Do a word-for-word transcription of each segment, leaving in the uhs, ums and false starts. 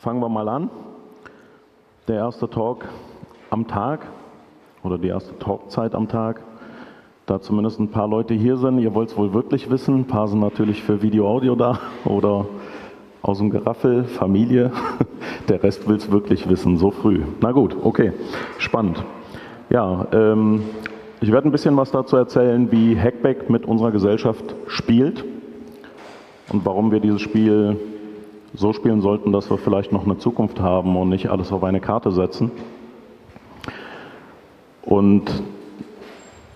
Fangen wir mal an. Der erste Talk am Tag oder die erste Talkzeit am Tag. Da zumindest ein paar Leute hier sind, ihr wollt es wohl wirklich wissen. Ein paar sind natürlich für Video-Audio da oder aus dem Geraffel, Familie. Der Rest will es wirklich wissen, so früh. Na gut, okay, spannend. Ja, ähm, ich werde ein bisschen was dazu erzählen, wie Hackback mit unserer Gesellschaft spielt und warum wir dieses Spiel so spielen sollten, dass wir vielleicht noch eine Zukunft haben und nicht alles auf eine Karte setzen. Und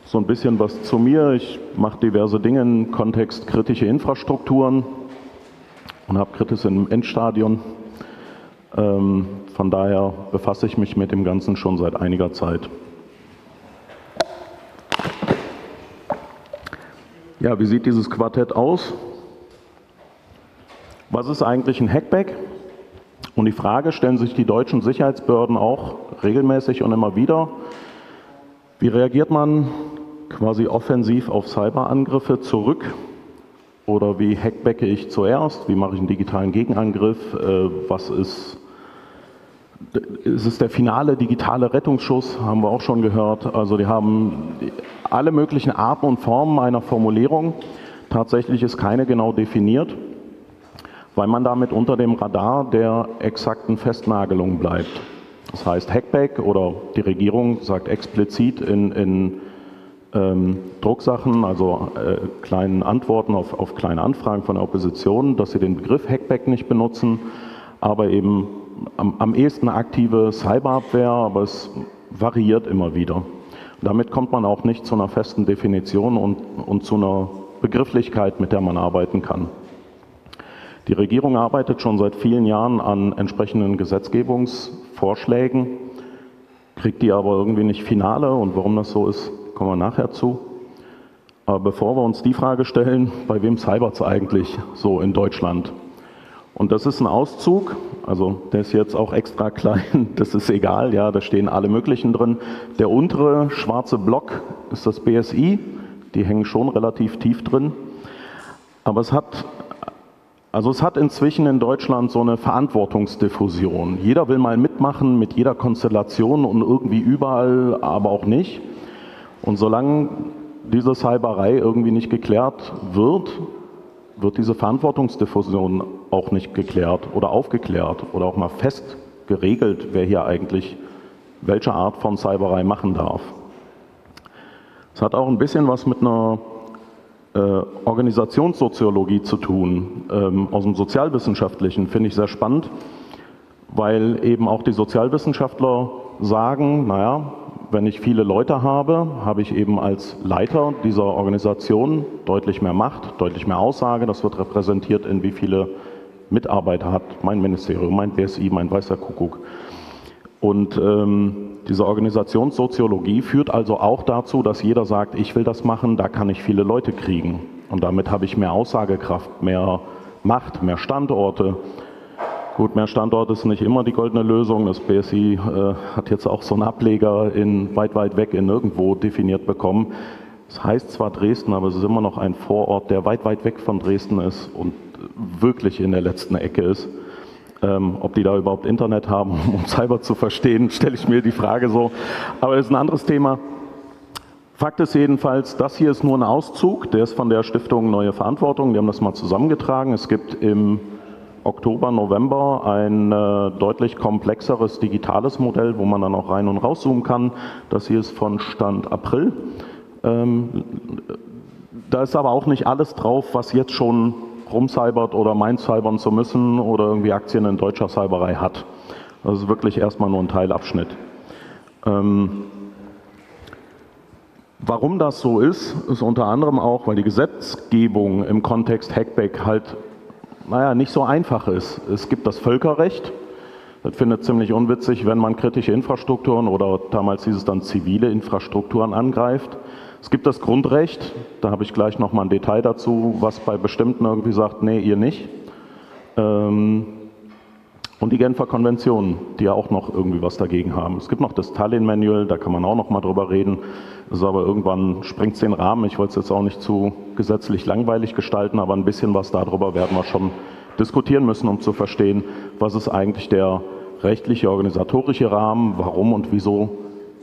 so ein bisschen was zu mir. Ich mache diverse Dinge im Kontext kritische Infrastrukturen und habe Kritis im Endstadion. Ähm, von daher befasse ich mich mit dem Ganzen schon seit einiger Zeit. Ja, wie sieht dieses Quartett aus? Was ist eigentlich ein Hackback? Und die Frage stellen sich die deutschen Sicherheitsbehörden auch regelmäßig und immer wieder. Wie reagiert man quasi offensiv auf Cyberangriffe zurück? Oder wie hackbacke ich zuerst? Wie mache ich einen digitalen Gegenangriff? Was ist, ist es der finale digitale Rettungsschuss? Haben wir auch schon gehört. Also die haben alle möglichen Arten und Formen einer Formulierung. Tatsächlich ist keine genau definiert, weil man damit unter dem Radar der exakten Festnagelung bleibt. Das heißt Hackback oder die Regierung sagt explizit in, in ähm, Drucksachen, also äh, kleinen Antworten auf, auf kleine Anfragen von der Opposition, dass sie den Begriff Hackback nicht benutzen, aber eben am, am ehesten aktive Cyberabwehr, aber es variiert immer wieder. Damit kommt man auch nicht zu einer festen Definition und, und zu einer Begrifflichkeit, mit der man arbeiten kann. Die Regierung arbeitet schon seit vielen Jahren an entsprechenden Gesetzgebungsvorschlägen, kriegt die aber irgendwie nicht finale, und warum das so ist, kommen wir nachher zu. Aber bevor wir uns die Frage stellen, bei wem cybert's eigentlich so in Deutschland? Und das ist ein Auszug, also der ist jetzt auch extra klein, das ist egal, ja, da stehen alle möglichen drin. Der untere schwarze Block ist das B S I, die hängen schon relativ tief drin, aber es hat... Also es hat inzwischen in Deutschland so eine Verantwortungsdiffusion. Jeder will mal mitmachen mit jeder Konstellation und irgendwie überall, aber auch nicht. Und solange diese Cyberei irgendwie nicht geklärt wird, wird diese Verantwortungsdiffusion auch nicht geklärt oder aufgeklärt oder auch mal fest geregelt, wer hier eigentlich welche Art von Cyberei machen darf. Es hat auch ein bisschen was mit einer Organisationssoziologie zu tun, aus dem Sozialwissenschaftlichen, finde ich sehr spannend, weil eben auch die Sozialwissenschaftler sagen, naja, wenn ich viele Leute habe, habe ich eben als Leiter dieser Organisation deutlich mehr Macht, deutlich mehr Aussage, das wird repräsentiert in wie viele Mitarbeiter hat mein Ministerium, mein B S I, mein weißer Kuckuck. Und ähm, diese Organisationssoziologie führt also auch dazu, dass jeder sagt, ich will das machen, da kann ich viele Leute kriegen. Und damit habe ich mehr Aussagekraft, mehr Macht, mehr Standorte. Gut, mehr Standorte ist nicht immer die goldene Lösung. Das B S I äh, hat jetzt auch so einen Ableger in weit, weit weg in nirgendwo definiert bekommen. Das heißt zwar Dresden, aber es ist immer noch ein Vorort, der weit, weit weg von Dresden ist und wirklich in der letzten Ecke ist. Ähm, ob die da überhaupt Internet haben, um Cyber zu verstehen, stelle ich mir die Frage so. Aber das ist ein anderes Thema. Fakt ist jedenfalls, das hier ist nur ein Auszug, der ist von der Stiftung Neue Verantwortung, die haben das mal zusammengetragen. Es gibt im Oktober, November ein äh, deutlich komplexeres digitales Modell, wo man dann auch rein und rauszoomen kann. Das hier ist von Stand April. Ähm, da ist aber auch nicht alles drauf, was jetzt schon rumcybert oder meint cybern zu müssen oder irgendwie Aktien in deutscher Cyberei hat. Das ist wirklich erstmal nur ein Teilabschnitt. Ähm, warum das so ist, ist unter anderem auch, weil die Gesetzgebung im Kontext Hackback halt, naja, nicht so einfach ist. Es gibt das Völkerrecht, das findet ziemlich unwitzig, wenn man kritische Infrastrukturen oder damals hieß es dann zivile Infrastrukturen angreift. Es gibt das Grundrecht, da habe ich gleich nochmal ein Detail dazu, was bei bestimmten irgendwie sagt, nee, ihr nicht. Ähm, und die Genfer Konventionen, die ja auch noch irgendwie was dagegen haben. Es gibt noch das Tallinn Manual, da kann man auch nochmal drüber reden. Das ist aber irgendwann, sprengt es den Rahmen, ich wollte es jetzt auch nicht zu gesetzlich langweilig gestalten, aber ein bisschen was darüber werden wir schon diskutieren müssen, um zu verstehen, was ist eigentlich der rechtliche, organisatorische Rahmen, warum und wieso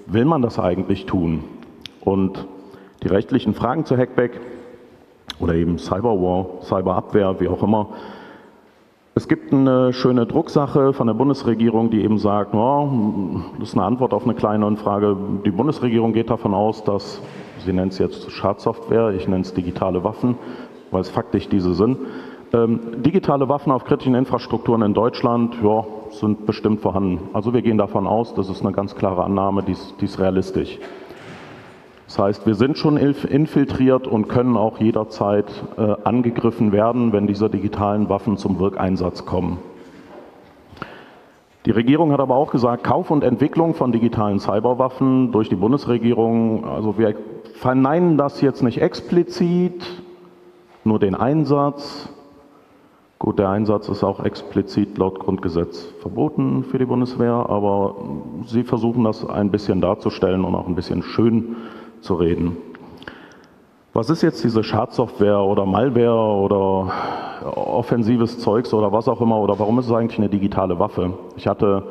will man das eigentlich tun. Und die rechtlichen Fragen zu Hackback oder eben Cyberwar, Cyberabwehr, wie auch immer. Es gibt eine schöne Drucksache von der Bundesregierung, die eben sagt, oh, das ist eine Antwort auf eine kleine Anfrage. Die Bundesregierung geht davon aus, dass, sie nennt es jetzt Schadsoftware, ich nenne es digitale Waffen, weil es faktisch diese sind. Ähm, digitale Waffen auf kritischen Infrastrukturen in Deutschland ja, sind bestimmt vorhanden. Also wir gehen davon aus, das ist eine ganz klare Annahme, die ist, die ist realistisch. Das heißt, wir sind schon infiltriert und können auch jederzeit äh, angegriffen werden, wenn diese digitalen Waffen zum Wirkeinsatz kommen. Die Regierung hat aber auch gesagt, Kauf und Entwicklung von digitalen Cyberwaffen durch die Bundesregierung, also wir verneinen das jetzt nicht explizit, nur den Einsatz. Gut, der Einsatz ist auch explizit laut Grundgesetz verboten für die Bundeswehr, aber sie versuchen das ein bisschen darzustellen und auch ein bisschen schön zu reden. Was ist jetzt diese Schadsoftware oder Malware oder offensives Zeugs oder was auch immer oder warum ist es eigentlich eine digitale Waffe? Ich hatte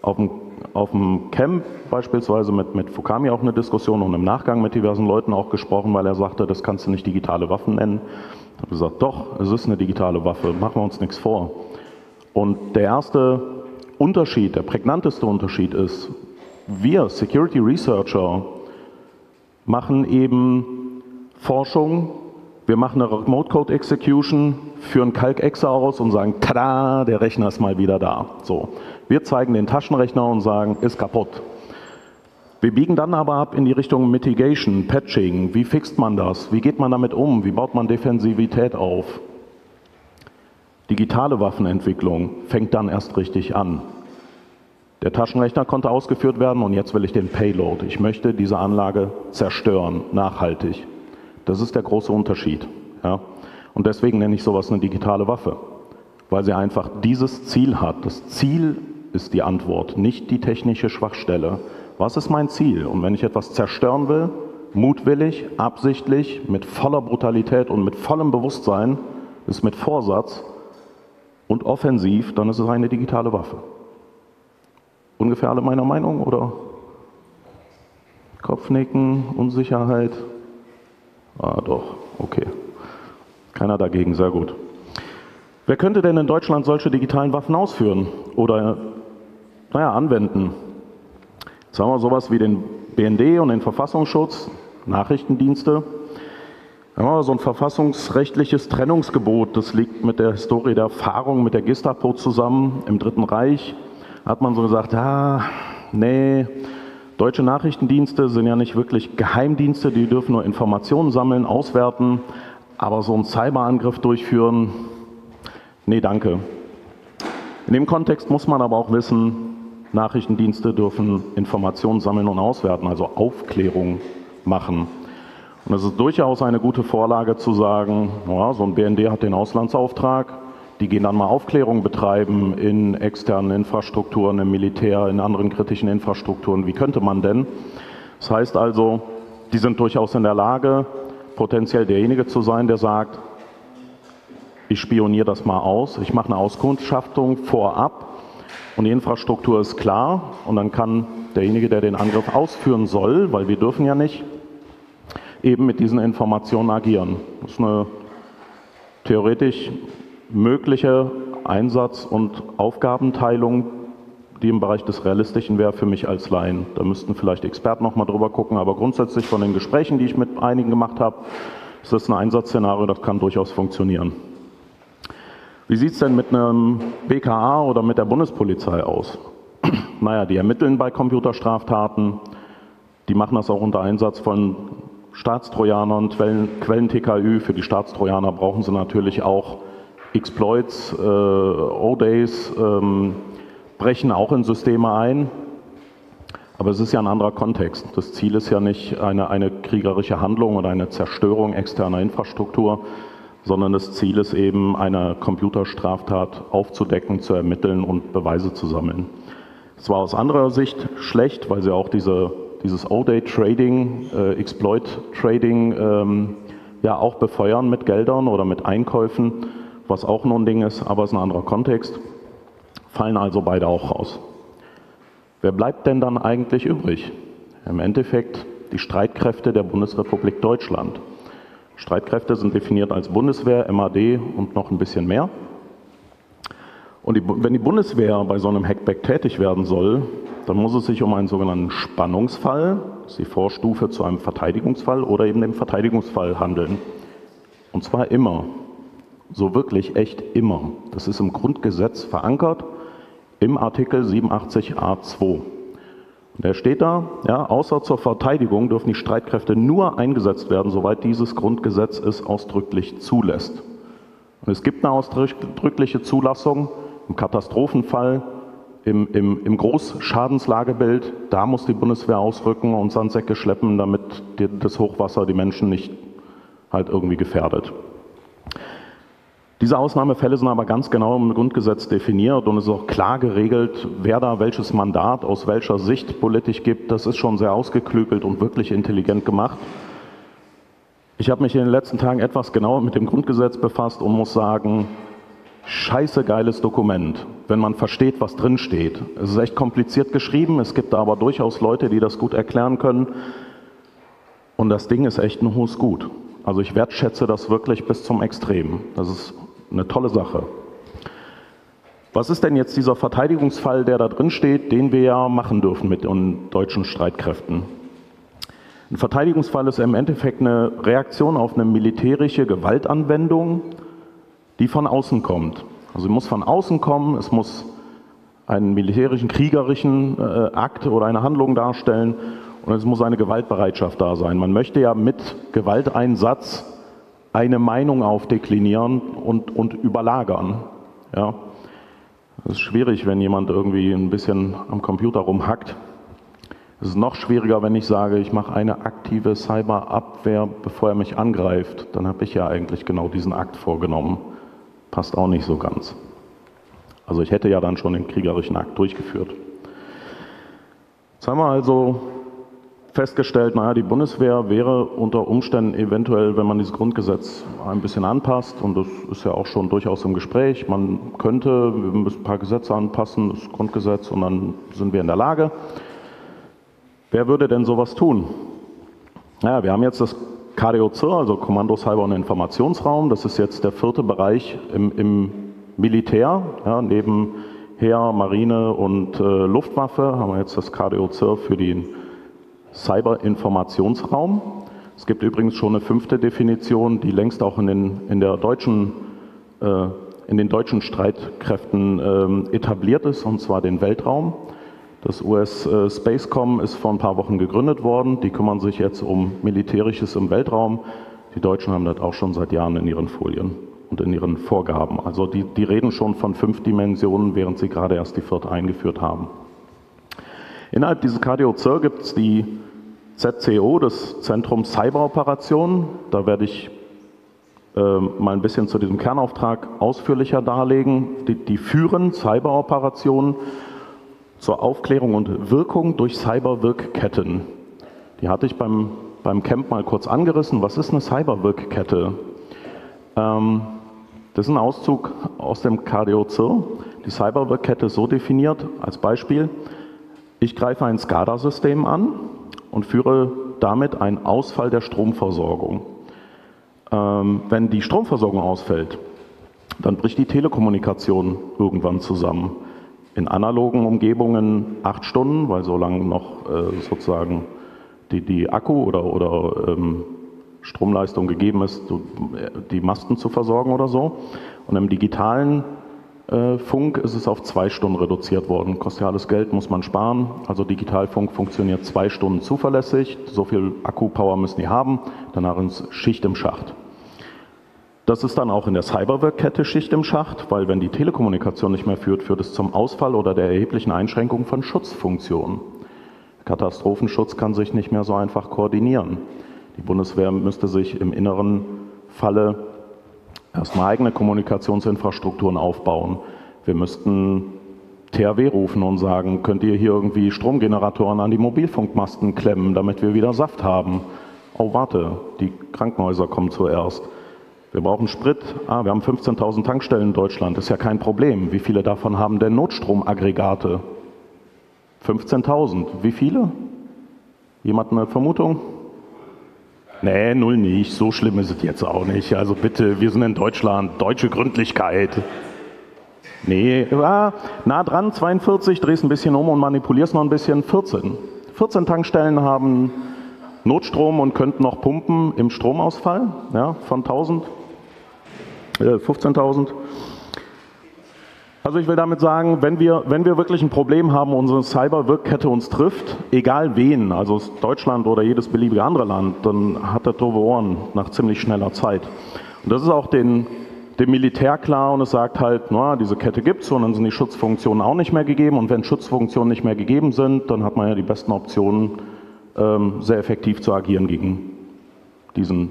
auf dem, auf dem Camp beispielsweise mit, mit Fukami auch eine Diskussion und im Nachgang mit diversen Leuten auch gesprochen, weil er sagte, das kannst du nicht digitale Waffen nennen. Ich habe gesagt, doch, es ist eine digitale Waffe, machen wir uns nichts vor. Und der erste Unterschied, der prägnanteste Unterschied ist, wir Security Researcher machen eben Forschung, wir machen eine Remote Code Execution, führen Calc-Exe aus und sagen, tada, der Rechner ist mal wieder da. So. Wir zeigen den Taschenrechner und sagen, ist kaputt. Wir biegen dann aber ab in die Richtung Mitigation, Patching, wie fixt man das, wie geht man damit um, wie baut man Defensivität auf. Digitale Waffenentwicklung fängt dann erst richtig an. Der Taschenrechner konnte ausgeführt werden und jetzt will ich den Payload. Ich möchte diese Anlage zerstören, nachhaltig. Das ist der große Unterschied. Ja? Und deswegen nenne ich sowas eine digitale Waffe, weil sie einfach dieses Ziel hat. Das Ziel ist die Antwort, nicht die technische Schwachstelle. Was ist mein Ziel? Und wenn ich etwas zerstören will, mutwillig, absichtlich, mit voller Brutalität und mit vollem Bewusstsein, ist mit Vorsatz und offensiv, dann ist es eine digitale Waffe. Ungefähr alle meiner Meinung, oder? Kopfnicken, Unsicherheit. Ah, doch, okay. Keiner dagegen, sehr gut. Wer könnte denn in Deutschland solche digitalen Waffen ausführen oder, naja, anwenden? Jetzt haben wir sowas wie den B N D und den Verfassungsschutz, Nachrichtendienste. Dann haben wir so ein verfassungsrechtliches Trennungsgebot. Das liegt mit der Historie der Erfahrung mit der Gestapo zusammen im Dritten Reich. Hat man so gesagt, ah, nee, deutsche Nachrichtendienste sind ja nicht wirklich Geheimdienste, die dürfen nur Informationen sammeln, auswerten, aber so einen Cyberangriff durchführen, nee, danke. In dem Kontext muss man aber auch wissen, Nachrichtendienste dürfen Informationen sammeln und auswerten, also Aufklärung machen. Und es ist durchaus eine gute Vorlage zu sagen, ja, so ein B N D hat den Auslandsauftrag, die gehen dann mal Aufklärung betreiben in externen Infrastrukturen, im Militär, in anderen kritischen Infrastrukturen. Wie könnte man denn? Das heißt also, die sind durchaus in der Lage, potenziell derjenige zu sein, der sagt, ich spioniere das mal aus, ich mache eine Auskundschaftung vorab und die Infrastruktur ist klar und dann kann derjenige, der den Angriff ausführen soll, weil wir dürfen ja nicht, eben mit diesen Informationen agieren. Das ist eine theoretisch mögliche Einsatz- und Aufgabenteilung, die im Bereich des Realistischen wäre für mich als Laien. Da müssten vielleicht Experten nochmal drüber gucken, aber grundsätzlich von den Gesprächen, die ich mit einigen gemacht habe, ist das ein Einsatzszenario, das kann durchaus funktionieren. Wie sieht es denn mit einem B K A oder mit der Bundespolizei aus? Naja, die ermitteln bei Computerstraftaten, die machen das auch unter Einsatz von Staatstrojanern, Quellen-T K Ü. Für die Staatstrojaner brauchen sie natürlich auch Exploits, äh, O Days ähm, brechen auch in Systeme ein, aber es ist ja ein anderer Kontext. Das Ziel ist ja nicht eine, eine kriegerische Handlung oder eine Zerstörung externer Infrastruktur, sondern das Ziel ist eben, eine Computerstraftat aufzudecken, zu ermitteln und Beweise zu sammeln. Es war aus anderer Sicht schlecht, weil sie auch diese, dieses O Day Trading, äh, Exploit Trading ähm, ja auch befeuern mit Geldern oder mit Einkäufen, was auch noch ein Ding ist, aber es ist ein anderer Kontext, fallen also beide auch raus. Wer bleibt denn dann eigentlich übrig? Im Endeffekt die Streitkräfte der Bundesrepublik Deutschland. Streitkräfte sind definiert als Bundeswehr, M A D und noch ein bisschen mehr. Und die, wenn die Bundeswehr bei so einem Hackback tätig werden soll, dann muss es sich um einen sogenannten Spannungsfall, das ist die Vorstufe zu einem Verteidigungsfall oder eben dem Verteidigungsfall handeln. Und zwar immer, so wirklich echt immer. Das ist im Grundgesetz verankert, im Artikel siebenundachtzig a zwei. Der steht da, ja, außer zur Verteidigung dürfen die Streitkräfte nur eingesetzt werden, soweit dieses Grundgesetz es ausdrücklich zulässt. Und es gibt eine ausdrückliche Zulassung im Katastrophenfall, im, im, im Großschadenslagebild, da muss die Bundeswehr ausrücken und Sandsäcke schleppen, damit die, das Hochwasser die Menschen nicht halt irgendwie gefährdet. Diese Ausnahmefälle sind aber ganz genau im Grundgesetz definiert und es ist auch klar geregelt, wer da welches Mandat aus welcher Sicht politisch gibt. Das ist schon sehr ausgeklügelt und wirklich intelligent gemacht. Ich habe mich in den letzten Tagen etwas genauer mit dem Grundgesetz befasst und muss sagen, scheiße geiles Dokument, wenn man versteht, was drin steht. Es ist echt kompliziert geschrieben, es gibt aber durchaus Leute, die das gut erklären können. Und das Ding ist echt ein hohes Gut. Also ich wertschätze das wirklich bis zum Extremen. Das ist eine tolle Sache. Was ist denn jetzt dieser Verteidigungsfall, der da drin steht, den wir ja machen dürfen mit den deutschen Streitkräften? Ein Verteidigungsfall ist im Endeffekt eine Reaktion auf eine militärische Gewaltanwendung, die von außen kommt. Also sie muss von außen kommen, es muss einen militärischen, kriegerischen äh, Akt oder eine Handlung darstellen und es muss eine Gewaltbereitschaft da sein. Man möchte ja mit Gewalteinsatz eine Meinung aufdeklinieren und, und überlagern. Ja. Das ist schwierig, wenn jemand irgendwie ein bisschen am Computer rumhackt. Es ist noch schwieriger, wenn ich sage, ich mache eine aktive Cyberabwehr, bevor er mich angreift. Dann habe ich ja eigentlich genau diesen Akt vorgenommen. Passt auch nicht so ganz. Also ich hätte ja dann schon den kriegerischen Akt durchgeführt. Jetzt haben wir also festgestellt, naja, die Bundeswehr wäre unter Umständen eventuell, wenn man dieses Grundgesetz ein bisschen anpasst, und das ist ja auch schon durchaus im Gespräch, man könnte, wir müssen ein paar Gesetze anpassen, das Grundgesetz, und dann sind wir in der Lage. Wer würde denn sowas tun? Naja, wir haben jetzt das KdoCIR, also Kommando, Cyber- und Informationsraum, das ist jetzt der vierte Bereich im, im Militär, ja, neben Heer, Marine und äh, Luftwaffe haben wir jetzt das KdoCIR für den Cyber-Informationsraum. Es gibt übrigens schon eine fünfte Definition, die längst auch in den, in der deutschen, äh, in den deutschen Streitkräften äh, etabliert ist, und zwar den Weltraum. Das U S äh, Spacecom ist vor ein paar Wochen gegründet worden. Die kümmern sich jetzt um Militärisches im Weltraum. Die Deutschen haben das auch schon seit Jahren in ihren Folien und in ihren Vorgaben. Also die, die reden schon von fünf Dimensionen, während sie gerade erst die vierte eingeführt haben. Innerhalb dieses KdoCIR gibt es die Z C O, das Zentrum Cyberoperationen. Da werde ich äh, mal ein bisschen zu diesem Kernauftrag ausführlicher darlegen. Die, die führen Cyberoperationen zur Aufklärung und Wirkung durch Cyberwirkketten. Die hatte ich beim, beim Camp mal kurz angerissen. Was ist eine Cyberwirkkette? Ähm, das ist ein Auszug aus dem KdoCIR. Die Cyberwirkkette ist so definiert, als Beispiel: Ich greife ein SCADA-System an und führe damit einen Ausfall der Stromversorgung. Ähm, wenn die Stromversorgung ausfällt, dann bricht die Telekommunikation irgendwann zusammen. In analogen Umgebungen acht Stunden, weil so lange noch äh, sozusagen die, die Akku- oder, oder ähm, Stromleistung gegeben ist, die Masten zu versorgen oder so. Und im digitalen Funk ist es auf zwei Stunden reduziert worden. Kostet ja alles Geld, muss man sparen. Also Digitalfunk funktioniert zwei Stunden zuverlässig. So viel Akku-Power müssen die haben. Danach ist Schicht im Schacht. Das ist dann auch in der Cyberwirkkette Schicht im Schacht, weil wenn die Telekommunikation nicht mehr führt, führt es zum Ausfall oder der erheblichen Einschränkung von Schutzfunktionen. Katastrophenschutz kann sich nicht mehr so einfach koordinieren. Die Bundeswehr müsste sich im inneren Falle erstmal eigene Kommunikationsinfrastrukturen aufbauen. Wir müssten T H W rufen und sagen, könnt ihr hier irgendwie Stromgeneratoren an die Mobilfunkmasten klemmen, damit wir wieder Saft haben? Oh, warte, die Krankenhäuser kommen zuerst. Wir brauchen Sprit. Ah, wir haben fünfzehntausend Tankstellen in Deutschland. Das ist ja kein Problem. Wie viele davon haben denn Notstromaggregate? fünfzehntausend. Wie viele? Jemand eine Vermutung? Nee, null nicht. So schlimm ist es jetzt auch nicht. Also bitte, wir sind in Deutschland. Deutsche Gründlichkeit. Nee, ah, nah dran, zweiundvierzig. Drehst ein bisschen um und manipulierst noch ein bisschen. vierzehn. vierzehn Tankstellen haben Notstrom und könnten noch pumpen im Stromausfall, ja, von tausend, äh, fünfzehntausend. Also ich will damit sagen, wenn wir, wenn wir wirklich ein Problem haben, unsere Cyberwirkkette uns trifft, egal wen, also Deutschland oder jedes beliebige andere Land, dann hat das doofe Ohren nach ziemlich schneller Zeit. Und das ist auch den, dem Militär klar, und es sagt halt, na, diese Kette gibt es und dann sind die Schutzfunktionen auch nicht mehr gegeben, und wenn Schutzfunktionen nicht mehr gegeben sind, dann hat man ja die besten Optionen, sehr effektiv zu agieren gegen diesen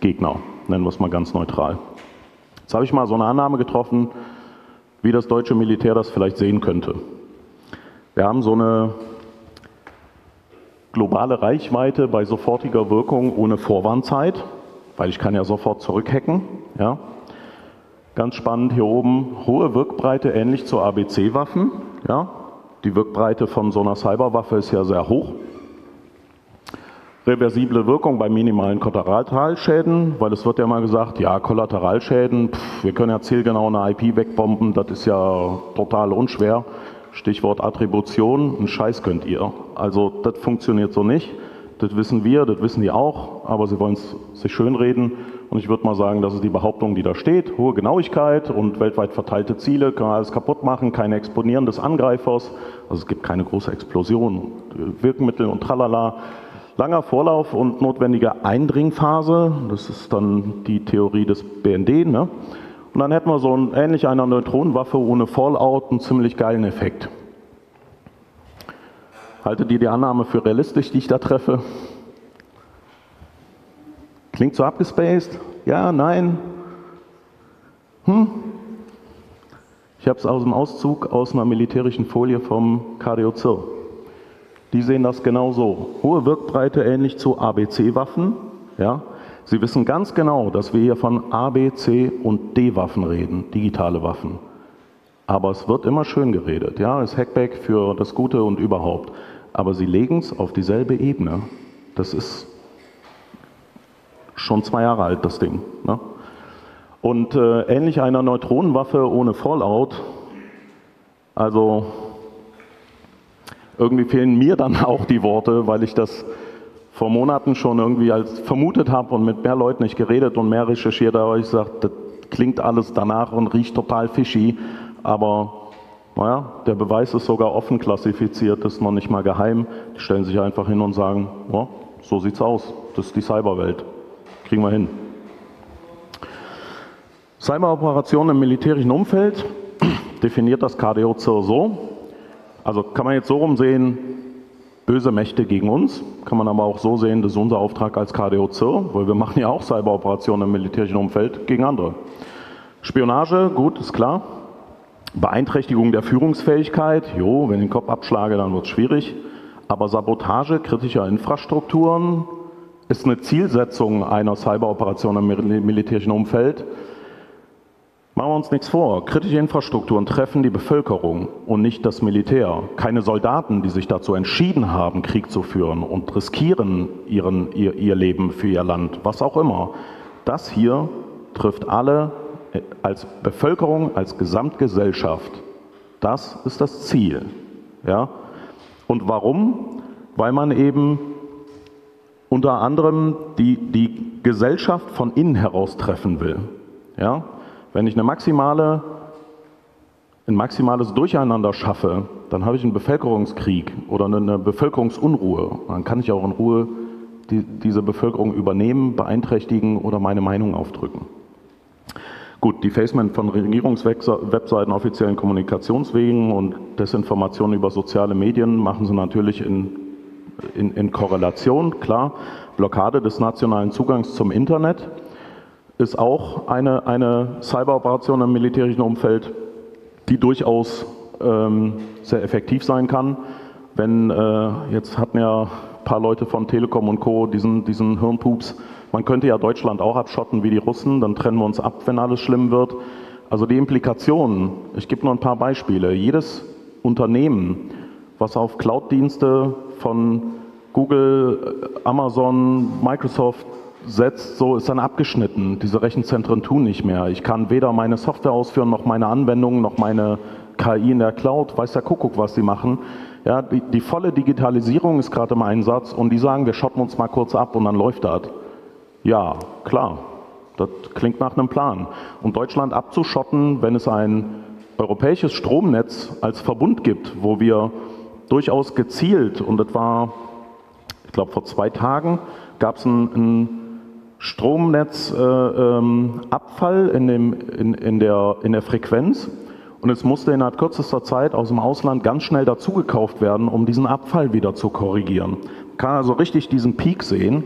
Gegner, nennen wir es mal ganz neutral. Jetzt habe ich mal so eine Annahme getroffen, wie das deutsche Militär das vielleicht sehen könnte. Wir haben so eine globale Reichweite bei sofortiger Wirkung ohne Vorwarnzeit, weil ich kann ja sofort zurückhacken. Ja. Ganz spannend hier oben, hohe Wirkbreite ähnlich zu A B C-Waffen. Ja. Die Wirkbreite von so einer Cyberwaffe ist ja sehr hoch. Reversible Wirkung bei minimalen Kollateralschäden, weil es wird ja mal gesagt, ja, Kollateralschäden, pff, wir können ja zielgenau eine I P wegbomben, das ist ja total unschwer. Stichwort Attribution, einen Scheiß könnt ihr. Also das funktioniert so nicht, das wissen wir, das wissen die auch, aber sie wollen es sich schönreden. Und ich würde mal sagen, das ist die Behauptung, die da steht. Hohe Genauigkeit und weltweit verteilte Ziele, können alles kaputt machen, keine Exponieren des Angreifers, also es gibt keine große Explosion, Wirkmittel und tralala. Langer Vorlauf und notwendige Eindringphase, das ist dann die Theorie des B N D, ne? Und dann hätten wir so ein, ähnlich einer Neutronenwaffe ohne Fallout einen ziemlich geilen Effekt. Haltet ihr die Annahme für realistisch, die ich da treffe? Klingt so abgespaced? Ja, nein? Hm? Ich habe es aus dem Auszug aus einer militärischen Folie vom KdoCIR. Die sehen das genau so. Hohe Wirkbreite ähnlich zu A B C-Waffen. Ja? Sie wissen ganz genau, dass wir hier von A, B, C und D-Waffen reden, digitale Waffen. Aber es wird immer schön geredet. Ja, ist Hackback für das Gute und überhaupt. Aber sie legen es auf dieselbe Ebene. Das ist schon zwei Jahre alt, das Ding. Ne? Und äh, ähnlich einer Neutronenwaffe ohne Fallout, also... Irgendwie fehlen mir dann auch die Worte, weil ich das vor Monaten schon irgendwie als vermutet habe und mit mehr Leuten nicht geredet und mehr recherchiert, aber ich sage, das klingt alles danach und riecht total fishy, aber naja, der Beweis ist sogar offen klassifiziert, ist noch nicht mal geheim. Die stellen sich einfach hin und sagen, ja, so sieht's aus, das ist die Cyberwelt, kriegen wir hin. Cyberoperationen im militärischen Umfeld definiert das KdoCIR so. Also kann man jetzt so rum sehen, böse Mächte gegen uns, kann man aber auch so sehen, das ist unser Auftrag als KdoCIR, weil wir machen ja auch Cyberoperationen im militärischen Umfeld gegen andere. Spionage, gut, ist klar. Beeinträchtigung der Führungsfähigkeit, jo, wenn ich den Kopf abschlage, dann wird es schwierig. Aber Sabotage kritischer Infrastrukturen ist eine Zielsetzung einer Cyberoperation im mil- militärischen Umfeld. Machen wir uns nichts vor, kritische Infrastrukturen treffen die Bevölkerung und nicht das Militär. Keine Soldaten, die sich dazu entschieden haben, Krieg zu führen und riskieren ihren, ihr, ihr Leben für ihr Land, was auch immer. Das hier trifft alle als Bevölkerung, als Gesamtgesellschaft. Das ist das Ziel. Ja? Und warum? Weil man eben unter anderem die, die Gesellschaft von innen heraus treffen will. Ja? Wenn ich eine maximale, ein maximales Durcheinander schaffe, dann habe ich einen Bevölkerungskrieg oder eine Bevölkerungsunruhe. Dann kann ich auch in Ruhe die, diese Bevölkerung übernehmen, beeinträchtigen oder meine Meinung aufdrücken. Gut, Defacement von Regierungswebseiten, offiziellen Kommunikationswegen und Desinformation über soziale Medien machen sie natürlich in, in, in Korrelation, klar. Blockade des nationalen Zugangs zum Internet ist auch eine, eine Cyberoperation im militärischen Umfeld, die durchaus ähm, sehr effektiv sein kann. Wenn, äh, jetzt hatten ja paar Leute von Telekom und Co. diesen, diesen Hirnpups, man könnte ja Deutschland auch abschotten wie die Russen, dann trennen wir uns ab, wenn alles schlimm wird. Also die Implikationen, ich gebe nur ein paar Beispiele. Jedes Unternehmen, was auf Cloud-Dienste von Google, Amazon, Microsoft setzt, so ist dann abgeschnitten. Diese Rechenzentren tun nicht mehr. Ich kann weder meine Software ausführen, noch meine Anwendungen, noch meine K I in der Cloud. Weiß der Kuckuck, was sie machen. Ja, die, die volle Digitalisierung ist gerade im Einsatz und die sagen, wir schotten uns mal kurz ab und dann läuft das. Ja, klar. Das klingt nach einem Plan. Und Deutschland abzuschotten, wenn es ein europäisches Stromnetz als Verbund gibt, wo wir durchaus gezielt, und das war, ich glaube vor zwei Tagen, gab es einen, einen Stromnetzabfall äh, in, in, in, der, in der Frequenz und es musste innerhalb kürzester Zeit aus dem Ausland ganz schnell dazugekauft werden, um diesen Abfall wieder zu korrigieren. Man kann also richtig diesen Peak sehen.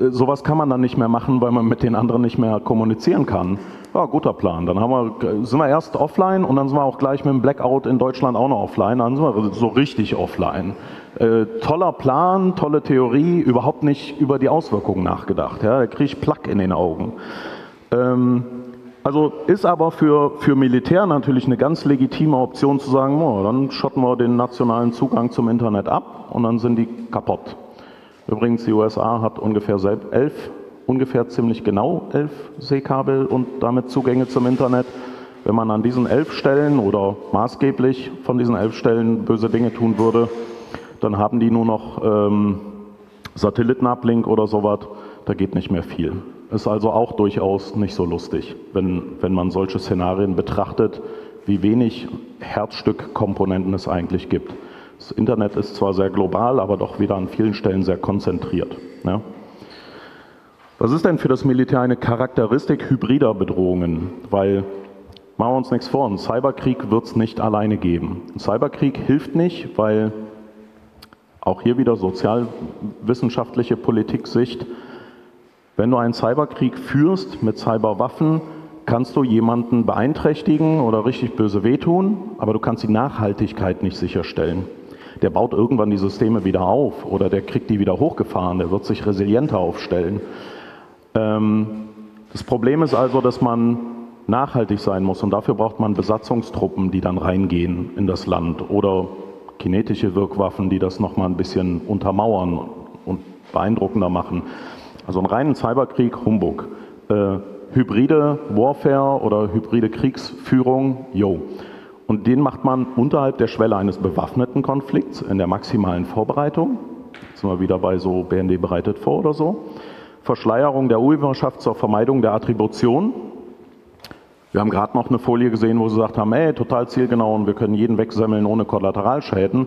Sowas kann man dann nicht mehr machen, weil man mit den anderen nicht mehr kommunizieren kann. Ja, guter Plan. Dann haben wir, sind wir erst offline und dann sind wir auch gleich mit dem Blackout in Deutschland auch noch offline. Dann sind wir so richtig offline. Äh, toller Plan, tolle Theorie, überhaupt nicht über die Auswirkungen nachgedacht. Ja, da kriege ich Plack in den Augen. Ähm, also ist aber für, für Militär natürlich eine ganz legitime Option zu sagen, oh, dann schotten wir den nationalen Zugang zum Internet ab und dann sind die kaputt. Übrigens, die U S A hat ungefähr elf, ungefähr ziemlich genau elf Seekabel und damit Zugänge zum Internet. Wenn man an diesen elf Stellen oder maßgeblich von diesen elf Stellen böse Dinge tun würde, dann haben die nur noch ähm, Satellitenablink oder sowas. Da geht nicht mehr viel. Ist also auch durchaus nicht so lustig, wenn, wenn man solche Szenarien betrachtet, wie wenig Herzstückkomponenten es eigentlich gibt. Das Internet ist zwar sehr global, aber doch wieder an vielen Stellen sehr konzentriert. Ja. Was ist denn für das Militär eine Charakteristik hybrider Bedrohungen? Weil, machen wir uns nichts vor, ein Cyberkrieg wird es nicht alleine geben. Ein Cyberkrieg hilft nicht, weil auch hier wieder sozialwissenschaftliche Politiksicht, wenn du einen Cyberkrieg führst mit Cyberwaffen, kannst du jemanden beeinträchtigen oder richtig böse wehtun, aber du kannst die Nachhaltigkeit nicht sicherstellen. Der baut irgendwann die Systeme wieder auf oder der kriegt die wieder hochgefahren, der wird sich resilienter aufstellen. Das Problem ist also, dass man nachhaltig sein muss und dafür braucht man Besatzungstruppen, die dann reingehen in das Land oder kinetische Wirkwaffen, die das nochmal ein bisschen untermauern und beeindruckender machen. Also einen reinen Cyberkrieg, Humbug. Hybride Warfare oder hybride Kriegsführung, jo. Und den macht man unterhalb der Schwelle eines bewaffneten Konflikts in der maximalen Vorbereitung. Jetzt sind wir wieder bei so B N D bereitet vor oder so. Verschleierung der Urheberschaft zur Vermeidung der Attribution. Wir haben gerade noch eine Folie gesehen, wo sie gesagt haben, ey, total zielgenau und wir können jeden wegsemmeln ohne Kollateralschäden.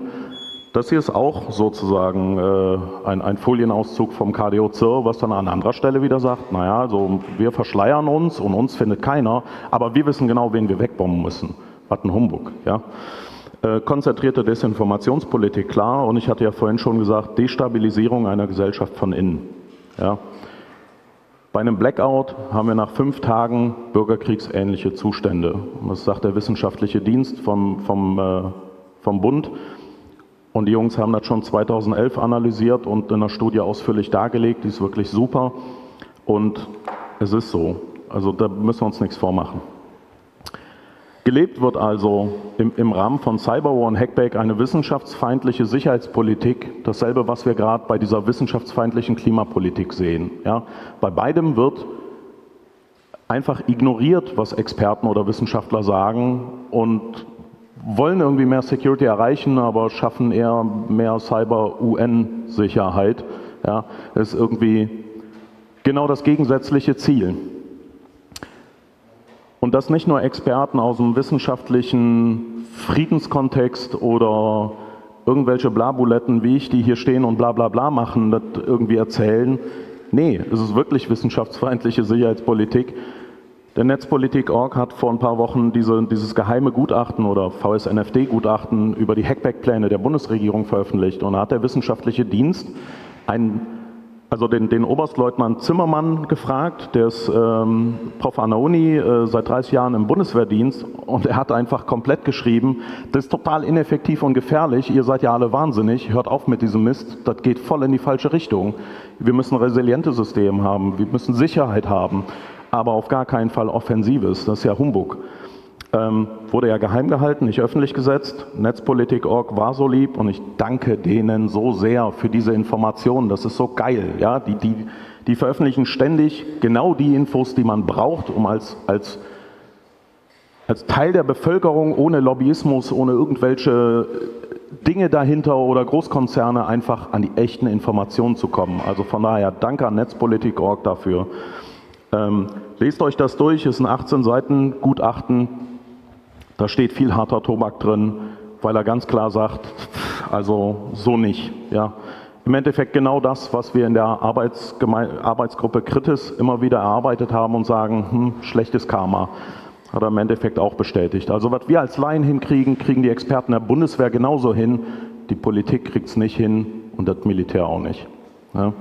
Das hier ist auch sozusagen äh, ein, ein Folienauszug vom KdoCIR, was dann an anderer Stelle wieder sagt, naja, also wir verschleiern uns und uns findet keiner, aber wir wissen genau, wen wir wegbomben müssen. Was ein Humbug. Ja? Äh, konzentrierte Desinformationspolitik, klar, und ich hatte ja vorhin schon gesagt, Destabilisierung einer Gesellschaft von innen. Ja? Bei einem Blackout haben wir nach fünf Tagen bürgerkriegsähnliche Zustände. Das sagt der wissenschaftliche Dienst vom, vom, äh, vom Bund. Und die Jungs haben das schon zweitausendelf analysiert und in einer Studie ausführlich dargelegt, die ist wirklich super und es ist so, also da müssen wir uns nichts vormachen. Gelebt wird also im, im Rahmen von Cyberwar und Hackback eine wissenschaftsfeindliche Sicherheitspolitik, dasselbe, was wir gerade bei dieser wissenschaftsfeindlichen Klimapolitik sehen. Ja? Bei beidem wird einfach ignoriert, was Experten oder Wissenschaftler sagen und wollen irgendwie mehr Security erreichen, aber schaffen eher mehr Cyber-U N-Sicherheit. Ja, das ist irgendwie genau das gegensätzliche Ziel. Und dass nicht nur Experten aus dem wissenschaftlichen Friedenskontext oder irgendwelche Blabuletten wie ich, die hier stehen und bla bla bla machen, das irgendwie erzählen. Nee, es ist wirklich wissenschaftsfeindliche Sicherheitspolitik. Der Netzpolitik Punkt org hat vor ein paar Wochen diese, dieses geheime Gutachten oder V S N F D-Gutachten über die Hackback-Pläne der Bundesregierung veröffentlicht und da hat der wissenschaftliche Dienst einen also den, den Oberstleutnant Zimmermann gefragt, der ist ähm, Prof an der Uni, äh, seit dreißig Jahren im Bundeswehrdienst, und er hat einfach komplett geschrieben, das ist total ineffektiv und gefährlich, ihr seid ja alle wahnsinnig, hört auf mit diesem Mist, das geht voll in die falsche Richtung. Wir müssen resiliente Systeme haben, wir müssen Sicherheit haben, aber auf gar keinen Fall Offensives, das ist ja Humbug. Ähm, wurde ja geheim gehalten, nicht öffentlich gesetzt. Netzpolitik punkt org war so lieb und ich danke denen so sehr für diese Informationen. Das ist so geil. Ja? Die, die, die veröffentlichen ständig genau die Infos, die man braucht, um als, als, als Teil der Bevölkerung ohne Lobbyismus, ohne irgendwelche Dinge dahinter oder Großkonzerne einfach an die echten Informationen zu kommen. Also von daher danke an Netzpolitik punkt org dafür. Ähm, lest euch das durch, ist ein achtzehn Seiten Gutachten. Da steht viel harter Tobak drin, weil er ganz klar sagt, also so nicht. Ja. Im Endeffekt genau das, was wir in der Arbeitsgeme- Arbeitsgruppe Kritis immer wieder erarbeitet haben und sagen, hm, schlechtes Karma, hat er im Endeffekt auch bestätigt. Also was wir als Laien hinkriegen, kriegen die Experten der Bundeswehr genauso hin, die Politik kriegt es nicht hin und das Militär auch nicht. Ja.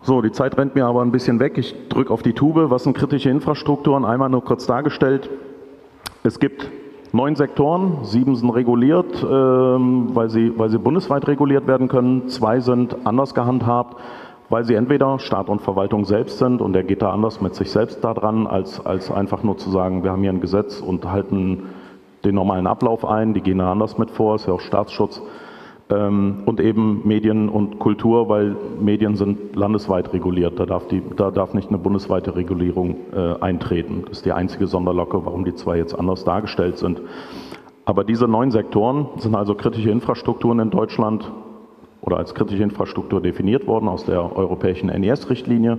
So, die Zeit rennt mir aber ein bisschen weg, ich drücke auf die Tube. Was sind kritische Infrastrukturen? Einmal nur kurz dargestellt. Es gibt neun Sektoren, sieben sind reguliert, weil sie, weil sie bundesweit reguliert werden können, zwei sind anders gehandhabt, weil sie entweder Staat und Verwaltung selbst sind und der geht da anders mit sich selbst daran, als, als einfach nur zu sagen, wir haben hier ein Gesetz und halten den normalen Ablauf ein, die gehen da anders mit vor, ist ja auch Staatsschutz, und eben Medien und Kultur, weil Medien sind landesweit reguliert, da darf, die, da darf nicht eine bundesweite Regulierung äh, eintreten. Das ist die einzige Sonderlocke, warum die zwei jetzt anders dargestellt sind. Aber diese neun Sektoren sind also kritische Infrastrukturen in Deutschland oder als kritische Infrastruktur definiert worden aus der europäischen N I S-Richtlinie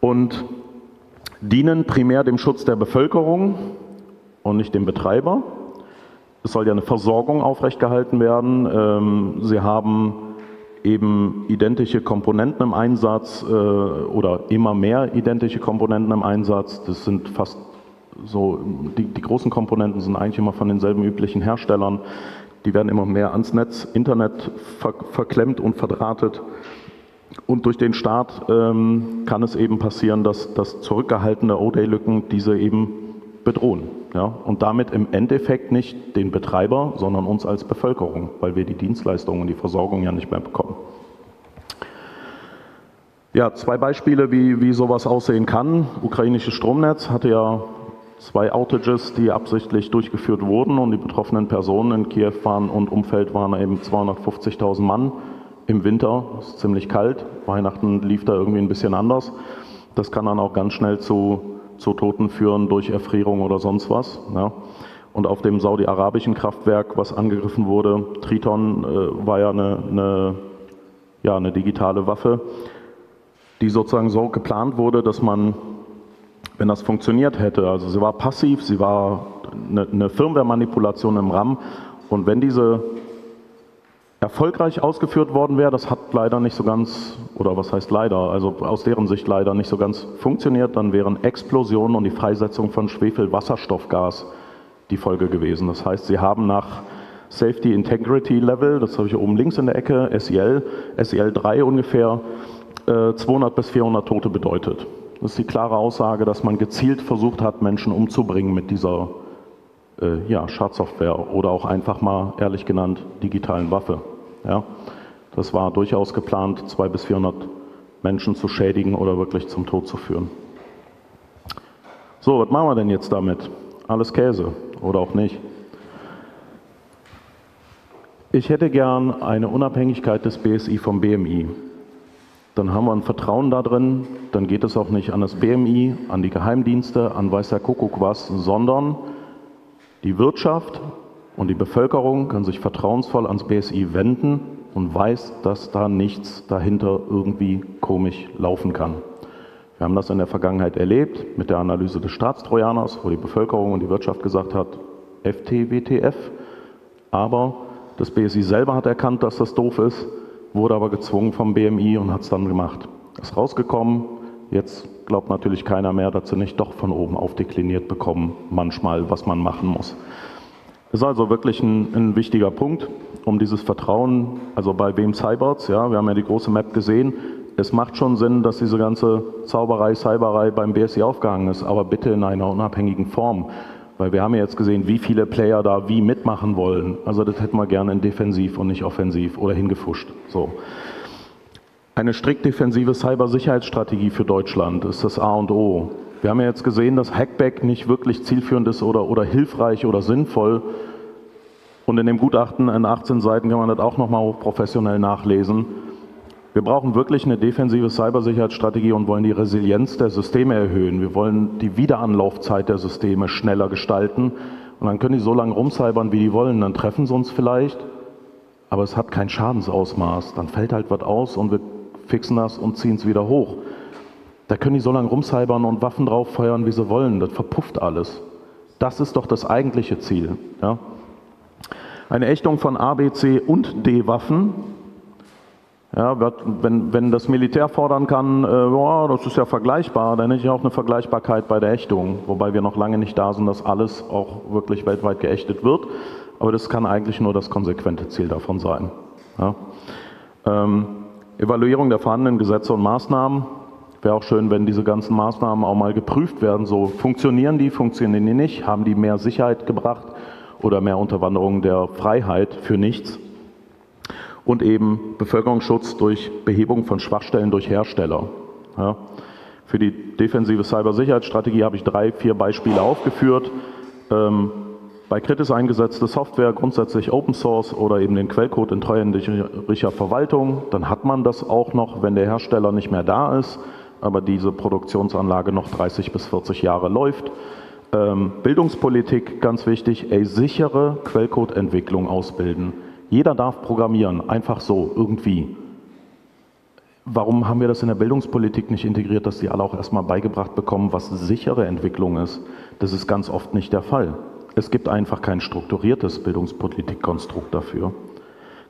und dienen primär dem Schutz der Bevölkerung und nicht dem Betreiber. Es soll ja eine Versorgung aufrechtgehalten werden. Sie haben eben identische Komponenten im Einsatz oder immer mehr identische Komponenten im Einsatz. Das sind fast so, die, die großen Komponenten sind eigentlich immer von denselben üblichen Herstellern. Die werden immer mehr ans Netz, Internet ver, verklemmt und verdrahtet. Und durch den Staat ähm, kann es eben passieren, dass, dass zurückgehaltene O D-Lücken diese eben bedrohen, ja, und damit im Endeffekt nicht den Betreiber, sondern uns als Bevölkerung, weil wir die Dienstleistungen und die Versorgung ja nicht mehr bekommen. Ja, zwei Beispiele, wie, wie sowas aussehen kann. Ukrainisches Stromnetz hatte ja zwei Outages, die absichtlich durchgeführt wurden und die betroffenen Personen in Kiew waren und Umfeld waren eben zweihundertfünfzigtausend Mann im Winter, es ist ziemlich kalt, Weihnachten lief da irgendwie ein bisschen anders. Das kann dann auch ganz schnell zu zu Toten führen durch Erfrierung oder sonst was. Ja. Und auf dem saudi-arabischen Kraftwerk, was angegriffen wurde, Triton äh, war ja eine, eine, ja eine digitale Waffe, die sozusagen so geplant wurde, dass man, wenn das funktioniert hätte, also sie war passiv, sie war eine, eine Firmware-Manipulation im RAM und wenn diese erfolgreich ausgeführt worden wäre, das hat leider nicht so ganz, oder was heißt leider, also aus deren Sicht leider nicht so ganz funktioniert, dann wären Explosionen und die Freisetzung von Schwefelwasserstoffgas die Folge gewesen. Das heißt, sie haben nach Safety Integrity Level, das habe ich oben links in der Ecke, S I L, S I L drei ungefähr, zweihundert bis vierhundert Tote bedeutet. Das ist die klare Aussage, dass man gezielt versucht hat, Menschen umzubringen mit dieser äh, ja, Schadsoftware oder auch einfach mal, ehrlich genannt, digitalen Waffe. Ja, das war durchaus geplant, zweihundert bis vierhundert Menschen zu schädigen oder wirklich zum Tod zu führen. So, was machen wir denn jetzt damit? Alles Käse oder auch nicht? Ich hätte gern eine Unabhängigkeit des B S I vom B M I. Dann haben wir ein Vertrauen da drin, dann geht es auch nicht an das B M I, an die Geheimdienste, an weiß der Kuckuck was, sondern die Wirtschaft und die Bevölkerung kann sich vertrauensvoll ans B S I wenden und weiß, dass da nichts dahinter irgendwie komisch laufen kann. Wir haben das in der Vergangenheit erlebt mit der Analyse des Staatstrojaners, wo die Bevölkerung und die Wirtschaft gesagt hat, F T W T F, aber das B S I selber hat erkannt, dass das doof ist, wurde aber gezwungen vom B M I und hat es dann gemacht. Ist rausgekommen, jetzt glaubt natürlich keiner mehr, dass sie nicht doch von oben aufdekliniert bekommen, manchmal, was man machen muss. Ist also wirklich ein, ein wichtiger Punkt, um dieses Vertrauen, also bei wem cybert's, ja, wir haben ja die große Map gesehen, es macht schon Sinn, dass diese ganze Zauberei, Cyberei beim B S I aufgehangen ist, aber bitte in einer unabhängigen Form, weil wir haben ja jetzt gesehen, wie viele Player da wie mitmachen wollen, also das hätten wir gerne in defensiv und nicht offensiv oder hingefuscht. So. Eine strikt defensive Cybersicherheitsstrategie für Deutschland ist das A und O. Wir haben ja jetzt gesehen, dass Hackback nicht wirklich zielführend ist oder, oder hilfreich oder sinnvoll. Und in dem Gutachten in achtzehn Seiten kann man das auch nochmal hochprofessionell nachlesen. Wir brauchen wirklich eine defensive Cybersicherheitsstrategie und wollen die Resilienz der Systeme erhöhen. Wir wollen die Wiederanlaufzeit der Systeme schneller gestalten. Und dann können die so lange rumcybern, wie die wollen. Dann treffen sie uns vielleicht, aber es hat kein Schadensausmaß. Dann fällt halt was aus und wir fixen das und ziehen es wieder hoch. Da können die so lange rumcybern und Waffen drauf feuern, wie sie wollen. Das verpufft alles. Das ist doch das eigentliche Ziel. Ja? Eine Ächtung von A, B, C und D-Waffen. Ja, wenn, wenn das Militär fordern kann, äh, oh, das ist ja vergleichbar, dann hätte ich auch eine Vergleichbarkeit bei der Ächtung. Wobei wir noch lange nicht da sind, dass alles auch wirklich weltweit geächtet wird. Aber das kann eigentlich nur das konsequente Ziel davon sein. Ja? Ähm, Evaluierung der vorhandenen Gesetze und Maßnahmen. Wäre auch schön, wenn diese ganzen Maßnahmen auch mal geprüft werden. So, funktionieren die, funktionieren die nicht? Haben die mehr Sicherheit gebracht oder mehr Unterwanderung der Freiheit für nichts? Und eben Bevölkerungsschutz durch Behebung von Schwachstellen durch Hersteller. Ja. Für die defensive Cybersicherheitsstrategie habe ich drei, vier Beispiele aufgeführt. Ähm, bei kritisch eingesetzter Software grundsätzlich Open Source oder eben den Quellcode in treuhändischer Verwaltung. Dann hat man das auch noch, wenn der Hersteller nicht mehr da ist, aber diese Produktionsanlage noch dreißig bis vierzig Jahre läuft. Ähm, Bildungspolitik, ganz wichtig, eine sichere Quellcode-Entwicklung ausbilden. Jeder darf programmieren, einfach so, irgendwie. Warum haben wir das in der Bildungspolitik nicht integriert, dass die alle auch erstmal beigebracht bekommen, was sichere Entwicklung ist? Das ist ganz oft nicht der Fall. Es gibt einfach kein strukturiertes Bildungspolitikkonstrukt dafür.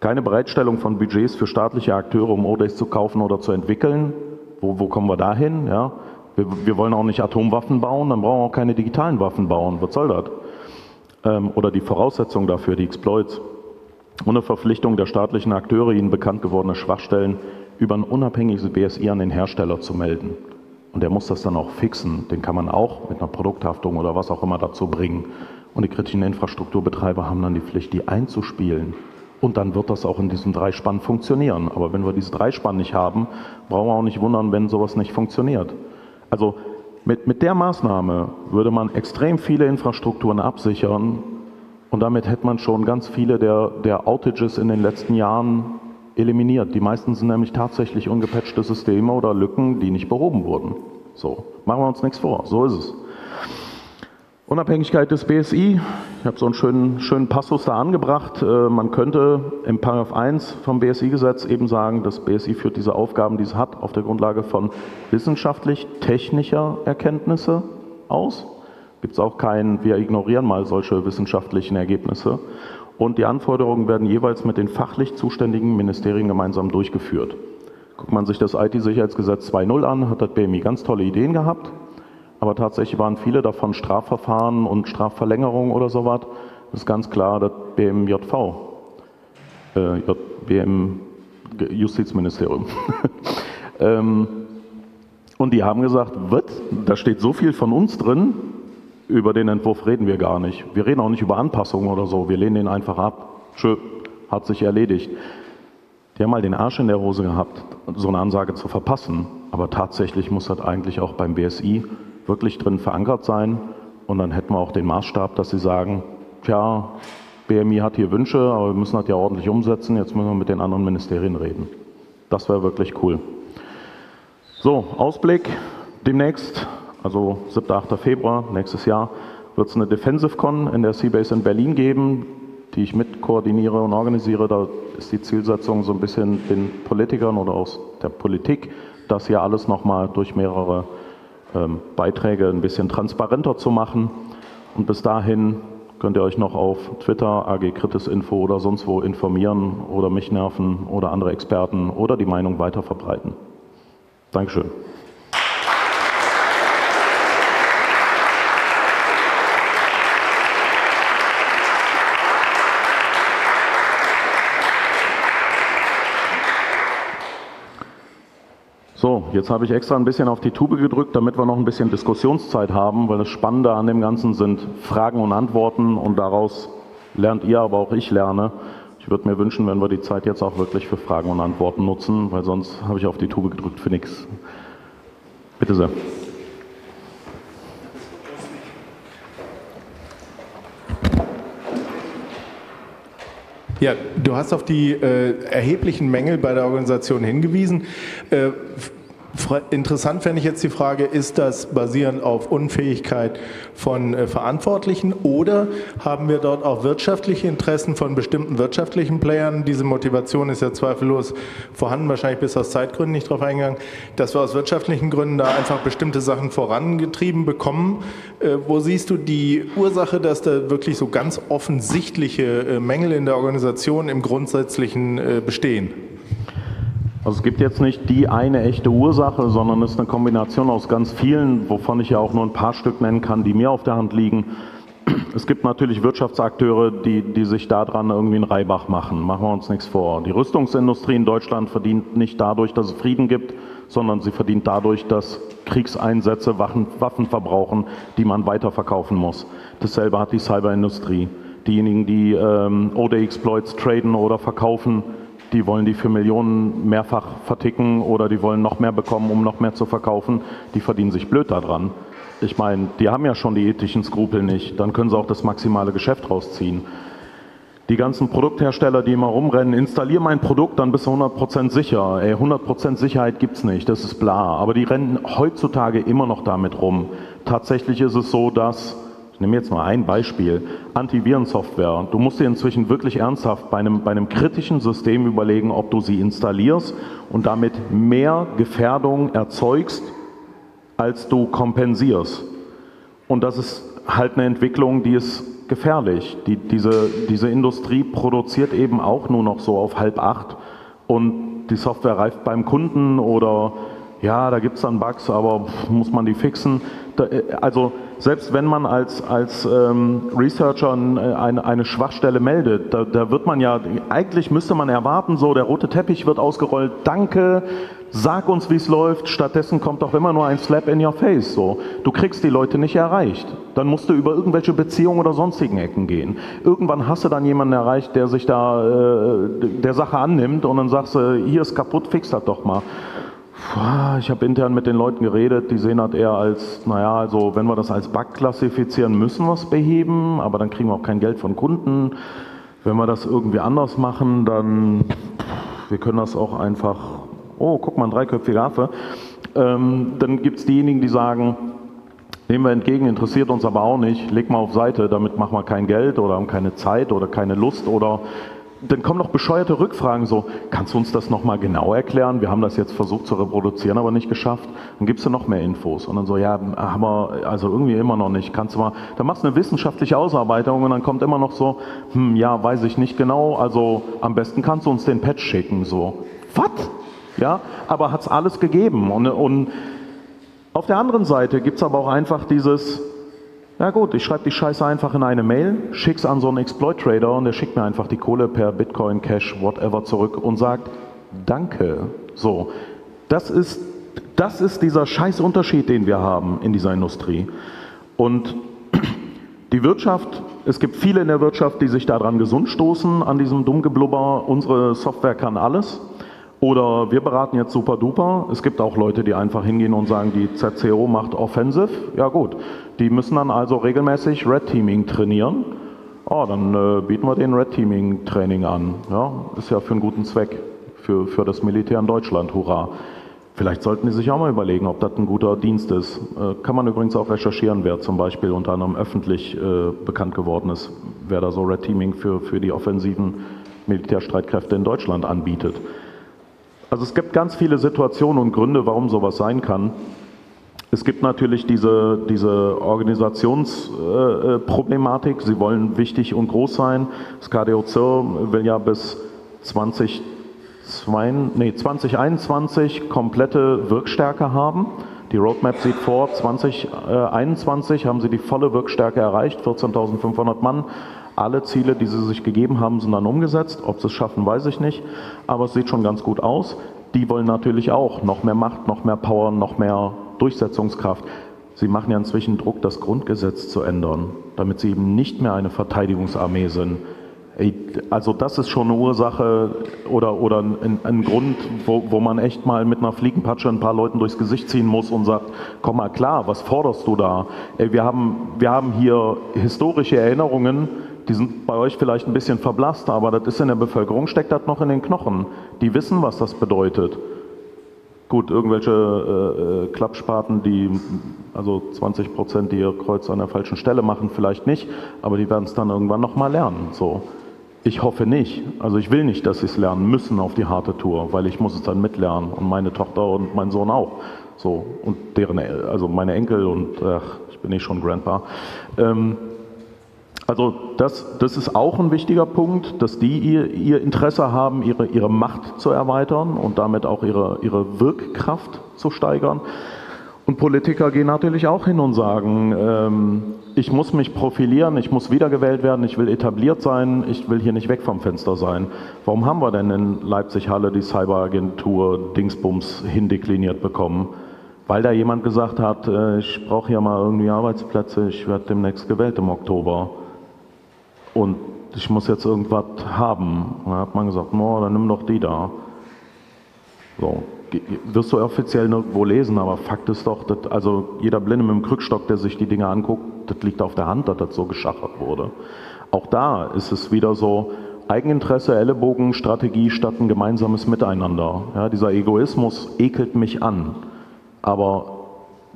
Keine Bereitstellung von Budgets für staatliche Akteure, um O D A Cs zu kaufen oder zu entwickeln. Wo, wo kommen wir da hin? Ja? Wir, wir wollen auch nicht Atomwaffen bauen, dann brauchen wir auch keine digitalen Waffen bauen. Was soll das? Ähm, oder die Voraussetzungen dafür, die Exploits. Ohne Verpflichtung der staatlichen Akteure, ihnen bekannt gewordene Schwachstellen über ein unabhängiges B S I an den Hersteller zu melden. Und der muss das dann auch fixen. Den kann man auch mit einer Produkthaftung oder was auch immer dazu bringen. Und die kritischen Infrastrukturbetreiber haben dann die Pflicht, die einzuspielen. Und dann wird das auch in diesem Dreispann funktionieren. Aber wenn wir dieses Dreispann nicht haben, brauchen wir auch nicht wundern, wenn sowas nicht funktioniert. Also mit, mit der Maßnahme würde man extrem viele Infrastrukturen absichern und damit hätte man schon ganz viele der, der Outages in den letzten Jahren eliminiert. Die meisten sind nämlich tatsächlich ungepatchte Systeme oder Lücken, die nicht behoben wurden. So, machen wir uns nichts vor, so ist es. Unabhängigkeit des B S I, ich habe so einen schönen, schönen Passus da angebracht. Man könnte im Paragraph eins vom B S I-Gesetz eben sagen, das B S I führt diese Aufgaben, die es hat, auf der Grundlage von wissenschaftlich-technischer Erkenntnisse aus. Gibt es auch keinen, wir ignorieren mal solche wissenschaftlichen Ergebnisse. Und die Anforderungen werden jeweils mit den fachlich zuständigen Ministerien gemeinsam durchgeführt. Guckt man sich das I T-Sicherheitsgesetz zwei punkt null an, hat das B M I ganz tolle Ideen gehabt. Aber tatsächlich waren viele davon Strafverfahren und Strafverlängerungen oder sowas. Das ist ganz klar das B M J V, äh, B M, Justizministerium. ähm, und die haben gesagt, was? Da steht so viel von uns drin, über den Entwurf reden wir gar nicht. Wir reden auch nicht über Anpassungen oder so, wir lehnen den einfach ab. Tschö, hat sich erledigt. Die haben mal den Arsch in der Hose gehabt, so eine Ansage zu verpassen. Aber tatsächlich muss das eigentlich auch beim B S I wirklich drin verankert sein. Und dann hätten wir auch den Maßstab, dass sie sagen, tja, B M I hat hier Wünsche, aber wir müssen das ja ordentlich umsetzen, jetzt müssen wir mit den anderen Ministerien reden. Das wäre wirklich cool. So, Ausblick demnächst, also siebter achter Februar nächstes Jahr, wird es eine DefensiveCon in der C-Base in Berlin geben, die ich mit koordiniere und organisiere. Da ist die Zielsetzung so ein bisschen den Politikern oder aus der Politik, das hier alles nochmal durch mehrere ähm, Beiträge ein bisschen transparenter zu machen. Und bis dahin könnt ihr euch noch auf Twitter, A G Kritisinfo oder sonst wo informieren oder mich nerven oder andere Experten oder die Meinung weiter verbreiten. Dankeschön. So, jetzt habe ich extra ein bisschen auf die Tube gedrückt, damit wir noch ein bisschen Diskussionszeit haben, weil das Spannende an dem Ganzen sind Fragen und Antworten und daraus lernt ihr, aber auch ich lerne. Ich würde mir wünschen, wenn wir die Zeit jetzt auch wirklich für Fragen und Antworten nutzen, weil sonst habe ich auf die Tube gedrückt für nichts. Bitte sehr. Ja, du hast auf die äh, erheblichen Mängel bei der Organisation hingewiesen. Äh, interessant fände ich jetzt die Frage, ist das basierend auf Unfähigkeit von äh, Verantwortlichen oder haben wir dort auch wirtschaftliche Interessen von bestimmten wirtschaftlichen Playern? Diese Motivation ist ja zweifellos vorhanden, wahrscheinlich bis aus Zeitgründen nicht drauf eingegangen, dass wir aus wirtschaftlichen Gründen da einfach bestimmte Sachen vorangetrieben bekommen. Äh, wo siehst du die Ursache, dass da wirklich so ganz offensichtliche äh, Mängel in der Organisation im Grundsätzlichen äh, bestehen? Also es gibt jetzt nicht die eine echte Ursache, sondern es ist eine Kombination aus ganz vielen, wovon ich ja auch nur ein paar Stück nennen kann, die mir auf der Hand liegen. Es gibt natürlich Wirtschaftsakteure, die, die sich daran irgendwie einen Reibach machen. Machen wir uns nichts vor. Die Rüstungsindustrie in Deutschland verdient nicht dadurch, dass es Frieden gibt, sondern sie verdient dadurch, dass Kriegseinsätze Waffen, Waffen verbrauchen, die man weiterverkaufen muss. Dasselbe hat die Cyberindustrie. Diejenigen, die ähm, O D-Exploits traden oder verkaufen, die wollen die für Millionen mehrfach verticken oder die wollen noch mehr bekommen, um noch mehr zu verkaufen. Die verdienen sich blöd daran. Ich meine, die haben ja schon die ethischen Skrupel nicht. Dann können sie auch das maximale Geschäft rausziehen. Die ganzen Produkthersteller, die immer rumrennen, installier mein Produkt, dann bist du hundert Prozent sicher. Ey, hundert Prozent Sicherheit gibt's nicht, das ist bla. Aber die rennen heutzutage immer noch damit rum. Tatsächlich ist es so, dass... Ich nehme jetzt mal ein Beispiel, Antivirensoftware. Du musst dir inzwischen wirklich ernsthaft bei einem, bei einem kritischen System überlegen, ob du sie installierst und damit mehr Gefährdung erzeugst, als du kompensierst. Und das ist halt eine Entwicklung, die ist gefährlich. Die, diese, diese Industrie produziert eben auch nur noch so auf halb acht und die Software reift beim Kunden oder ja, da gibt es dann Bugs, aber muss man die fixen. Da, also selbst wenn man als, als ähm, Researcher eine, eine Schwachstelle meldet, da, da wird man ja, eigentlich müsste man erwarten, so der rote Teppich wird ausgerollt, danke, sag uns, wie es läuft, stattdessen kommt doch immer nur ein Slap in your face, so. Du kriegst die Leute nicht erreicht, dann musst du über irgendwelche Beziehungen oder sonstigen Ecken gehen. Irgendwann hast du dann jemanden erreicht, der sich da äh, der Sache annimmt und dann sagst du, hier ist kaputt, fix das doch mal. Ich habe intern mit den Leuten geredet, die sehen das eher als, naja, also wenn wir das als Bug klassifizieren, müssen wir es beheben, aber dann kriegen wir auch kein Geld von Kunden. Wenn wir das irgendwie anders machen, dann, wir können das auch einfach, oh, guck mal, ein dreiköpfiger Affe. Ähm, dann gibt es diejenigen, die sagen, nehmen wir entgegen, interessiert uns aber auch nicht, leg mal auf Seite, damit machen wir kein Geld oder haben keine Zeit oder keine Lust oder... Dann kommen noch bescheuerte Rückfragen, so, kannst du uns das nochmal genau erklären? Wir haben das jetzt versucht zu reproduzieren, aber nicht geschafft. Dann gibst du noch mehr Infos. Und dann so, ja, haben wir, also irgendwie immer noch nicht. Kannst du mal, dann machst du eine wissenschaftliche Ausarbeitung und dann kommt immer noch so, hm, ja, weiß ich nicht genau, also am besten kannst du uns den Patch schicken, so. Was? Ja, aber hat's alles gegeben. Und, und auf der anderen Seite gibt's aber auch einfach dieses... Ja gut, ich schreibe die Scheiße einfach in eine Mail, schick's an so einen Exploit-Trader und der schickt mir einfach die Kohle per Bitcoin, Cash, whatever zurück und sagt, danke. So, das ist, das ist dieser Scheißunterschied, den wir haben in dieser Industrie. Und die Wirtschaft, es gibt viele in der Wirtschaft, die sich daran gesund stoßen, an diesem Dummgeblubber, unsere Software kann alles. Oder wir beraten jetzt super duper. Es gibt auch Leute, die einfach hingehen und sagen, die Z C O macht offensive. Ja gut, die müssen dann also regelmäßig Red Teaming trainieren. Oh, dann äh, bieten wir den Red Teaming Training an. Ja, ist ja für einen guten Zweck, für, für das Militär in Deutschland, hurra. Vielleicht sollten die sich auch mal überlegen, ob das ein guter Dienst ist. Äh, kann man übrigens auch recherchieren, wer zum Beispiel unter anderem öffentlich äh, bekannt geworden ist, wer da so Red Teaming für, für die offensiven Militärstreitkräfte in Deutschland anbietet. Also es gibt ganz viele Situationen und Gründe, warum sowas sein kann. Es gibt natürlich diese, diese Organisationsproblematik. Äh, Sie wollen wichtig und groß sein. Das KdoCIR will ja bis zwanzig, zwei, nee, zwanzig einundzwanzig komplette Wirkstärke haben. Die Roadmap sieht vor, zwanzig einundzwanzig haben sie die volle Wirkstärke erreicht, vierzehntausendfünfhundert Mann. Alle Ziele, die sie sich gegeben haben, sind dann umgesetzt. Ob sie es schaffen, weiß ich nicht. Aber es sieht schon ganz gut aus. die wollen natürlich auch noch mehr Macht, noch mehr Power, noch mehr Durchsetzungskraft. Sie machen ja inzwischen Druck, das Grundgesetz zu ändern, damit sie eben nicht mehr eine Verteidigungsarmee sind. Also das ist schon eine Ursache oder, oder ein, ein Grund, wo, wo man echt mal mit einer Fliegenpatsche ein paar Leuten durchs Gesicht ziehen muss und sagt, komm mal klar, was forderst du da? Ey, wir haben, wir haben hier historische Erinnerungen, die sind bei euch vielleicht ein bisschen verblasst, aber das ist in der Bevölkerung, steckt das noch in den Knochen. Die wissen, was das bedeutet. Gut, irgendwelche äh, Klappspaten, die also zwanzig Prozent, die ihr Kreuz an der falschen Stelle machen, vielleicht nicht, aber die werden es dann irgendwann nochmal lernen. So. Ich hoffe nicht. Also ich will nicht, dass sie es lernen müssen auf die harte Tour, weil ich muss es dann mitlernen und meine Tochter und mein Sohn auch. So. Und deren, also meine Enkel und ach, ich bin nicht schon Grandpa. Ähm, Also das, das ist auch ein wichtiger Punkt, dass die ihr, ihr Interesse haben, ihre, ihre Macht zu erweitern und damit auch ihre, ihre Wirkkraft zu steigern. Und Politiker gehen natürlich auch hin und sagen, ähm, ich muss mich profilieren, ich muss wiedergewählt werden, ich will etabliert sein, ich will hier nicht weg vom Fenster sein. Warum haben wir denn in Leipzig-Halle die Cyberagentur Dingsbums hindekliniert bekommen? Weil da jemand gesagt hat, äh, ich brauche hier mal irgendwie Arbeitsplätze, ich werde demnächst gewählt im Oktober. Und ich muss jetzt irgendwas haben. Da hat man gesagt, no, dann nimm doch die da. So, wirst du offiziell nirgendwo lesen, aber Fakt ist doch, dass, also jeder Blinde mit dem Krückstock, der sich die Dinge anguckt, das liegt auf der Hand, dass das so geschachert wurde. Auch da ist es wieder so, Eigeninteresse, Ellenbogen, Strategie statt ein gemeinsames Miteinander. Ja, dieser Egoismus ekelt mich an, aber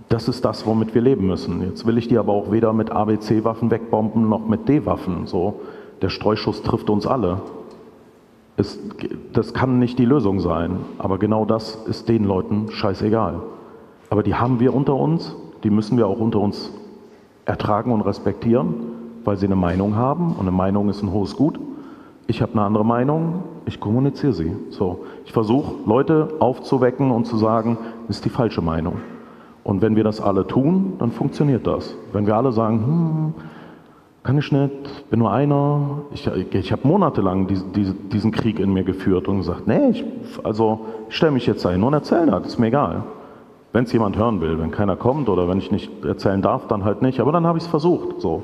das ist das, womit wir leben müssen. Jetzt will ich die aber auch weder mit A B C-Waffen wegbomben, noch mit D-Waffen. So, der Streuschuss trifft uns alle. Es, das kann nicht die Lösung sein, aber genau das ist den Leuten scheißegal. Aber die haben wir unter uns, die müssen wir auch unter uns ertragen und respektieren, weil sie eine Meinung haben und eine Meinung ist ein hohes Gut. Ich habe eine andere Meinung, ich kommuniziere sie. So, ich versuche, Leute aufzuwecken und zu sagen, das ist die falsche Meinung. Und wenn wir das alle tun, dann funktioniert das. Wenn wir alle sagen, hm, kann ich nicht, bin nur einer. Ich, ich habe monatelang diesen, diesen Krieg in mir geführt und gesagt, nee, ich, also ich stelle mich jetzt dahin und erzähle das, ist mir egal. Wenn es jemand hören will, wenn keiner kommt oder wenn ich nicht erzählen darf, dann halt nicht. Aber dann habe ich es versucht. So.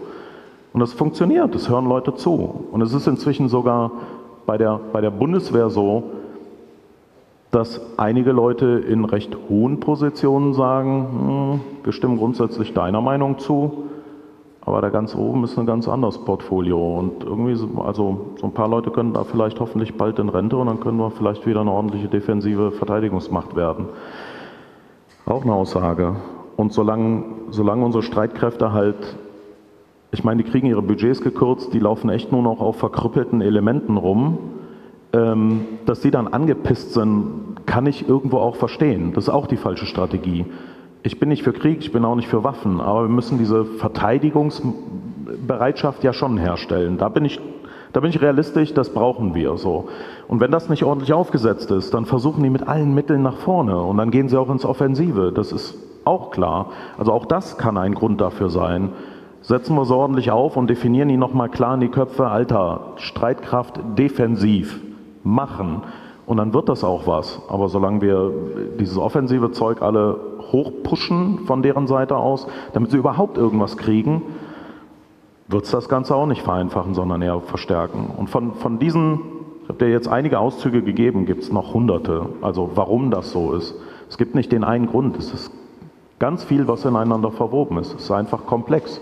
Und das funktioniert, es hören Leute zu. Und es ist inzwischen sogar bei der, bei der Bundeswehr so, dass einige Leute in recht hohen Positionen sagen, wir stimmen grundsätzlich deiner Meinung zu, aber da ganz oben ist ein ganz anderes Portfolio und irgendwie, also so ein paar Leute können da vielleicht hoffentlich bald in Rente und dann können wir vielleicht wieder eine ordentliche defensive Verteidigungsmacht werden. Auch eine Aussage. Und solange, solange unsere Streitkräfte halt, ich meine, die kriegen ihre Budgets gekürzt, die laufen echt nur noch auf verkrüppelten Elementen rum, dass sie dann angepisst sind, kann ich irgendwo auch verstehen. Das ist auch die falsche Strategie. Ich bin nicht für Krieg, ich bin auch nicht für Waffen, aber wir müssen diese Verteidigungsbereitschaft ja schon herstellen. Da bin ich, da bin ich realistisch, das brauchen wir so. Und wenn das nicht ordentlich aufgesetzt ist, dann versuchen die mit allen Mitteln nach vorne und dann gehen sie auch ins Offensive, das ist auch klar. Also auch das kann ein Grund dafür sein. Setzen wir so ordentlich auf und definieren die nochmal klar in die Köpfe, Alter, Streitkraft defensiv. Machen und dann wird das auch was. Aber solange wir dieses offensive Zeug alle hochpushen von deren Seite aus, damit sie überhaupt irgendwas kriegen, wird es das Ganze auch nicht vereinfachen, sondern eher verstärken. Und von, von diesen, ich habe dir jetzt einige Auszüge gegeben, gibt es noch hunderte. Also warum das so ist. Es gibt nicht den einen Grund. Es ist ganz viel, was ineinander verwoben ist. Es ist einfach komplex.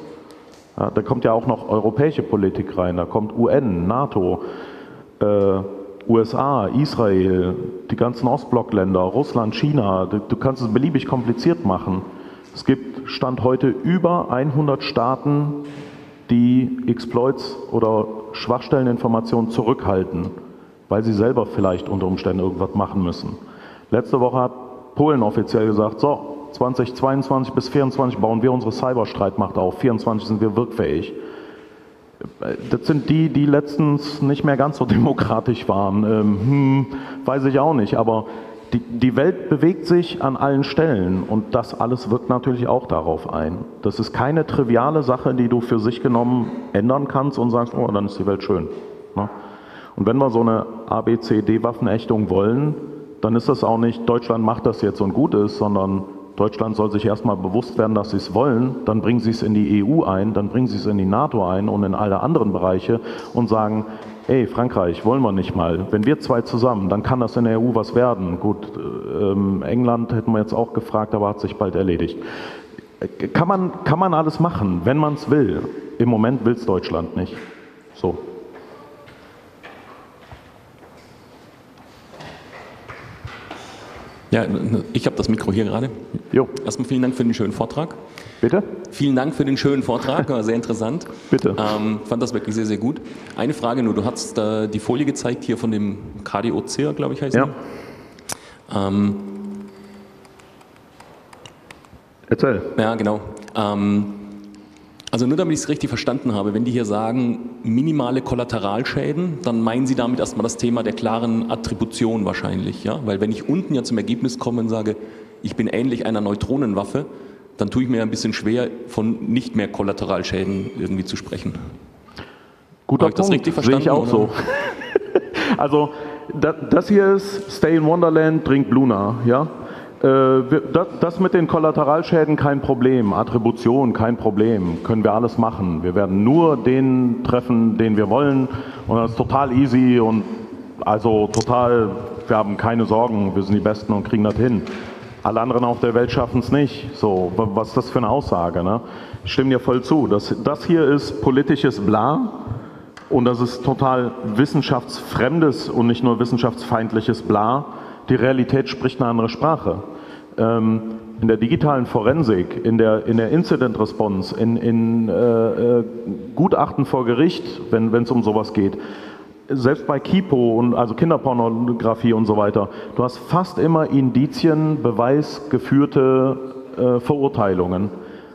Ja, da kommt ja auch noch europäische Politik rein, da kommt U N, NATO, äh, U S A, Israel, die ganzen Ostblockländer, Russland, China, du, du kannst es beliebig kompliziert machen. Es gibt Stand heute über hundert Staaten, die Exploits oder Schwachstelleninformationen zurückhalten, weil sie selber vielleicht unter Umständen irgendwas machen müssen. Letzte Woche hat Polen offiziell gesagt, so zweitausendzweiundzwanzig bis zweitausendvierundzwanzig bauen wir unsere Cyberstreitmacht auf, zweitausendvierundzwanzig sind wir wirkfähig. Das sind die, die letztens nicht mehr ganz so demokratisch waren. Ähm, hm, weiß ich auch nicht, aber die, die Welt bewegt sich an allen Stellen und das alles wirkt natürlich auch darauf ein. Das ist keine triviale Sache, die du für sich genommen ändern kannst und sagst, oh, dann ist die Welt schön. Ne? Und wenn wir so eine A B C D-Waffenächtung wollen, dann ist das auch nicht, Deutschland macht das jetzt und gut ist, sondern Deutschland soll sich erstmal bewusst werden, dass sie es wollen, dann bringen sie es in die E U ein, dann bringen sie es in die NATO ein und in alle anderen Bereiche und sagen, ey, Frankreich, wollen wir nicht mal. Wenn wir zwei zusammen, dann kann das in der E U was werden. Gut, ähm, England hätten wir jetzt auch gefragt, aber hat sich bald erledigt. Kann man, kann man alles machen, wenn man es will. Im Moment will es Deutschland nicht. So. Ja, ich habe das Mikro hier gerade. Jo. Erstmal vielen Dank für den schönen Vortrag. Bitte? Vielen Dank für den schönen Vortrag, war sehr interessant. Bitte. Ähm, fand das wirklich sehr, sehr gut. Eine Frage nur, du hast äh, die Folie gezeigt hier von dem KdoCIR, glaube ich heißt ja. Ähm, Erzähl. Ja, genau. Ähm, also nur damit ich es richtig verstanden habe, wenn die hier sagen, minimale Kollateralschäden, dann meinen Sie damit erstmal das Thema der klaren Attribution wahrscheinlich. Ja? Weil wenn ich unten ja zum Ergebnis komme und sage, ich bin ähnlich einer Neutronenwaffe, dann tue ich mir ein bisschen schwer, von nicht mehr Kollateralschäden irgendwie zu sprechen. Guter Punkt, sehe ich auch so. Also das hier ist Stay in Wonderland, Drink Bluna, ja. Das mit den Kollateralschäden kein Problem, Attribution kein Problem, können wir alles machen. Wir werden nur den treffen, den wir wollen und das ist total easy und also total, wir haben keine Sorgen, wir sind die Besten und kriegen das hin. Alle anderen auf der Welt schaffen es nicht. So, was ist das für eine Aussage? Ne? Ich stimme dir voll zu. Das, das hier ist politisches Bla und das ist total wissenschaftsfremdes und nicht nur wissenschaftsfeindliches Bla. Die Realität spricht eine andere Sprache. In der digitalen Forensik, in der, in der Incident Response, in, in äh, Gutachten vor Gericht, wenn es um sowas geht, selbst bei K I P O und also Kinderpornografie und so weiter, du hast fast immer Indizien, beweisgeführte äh, Verurteilungen,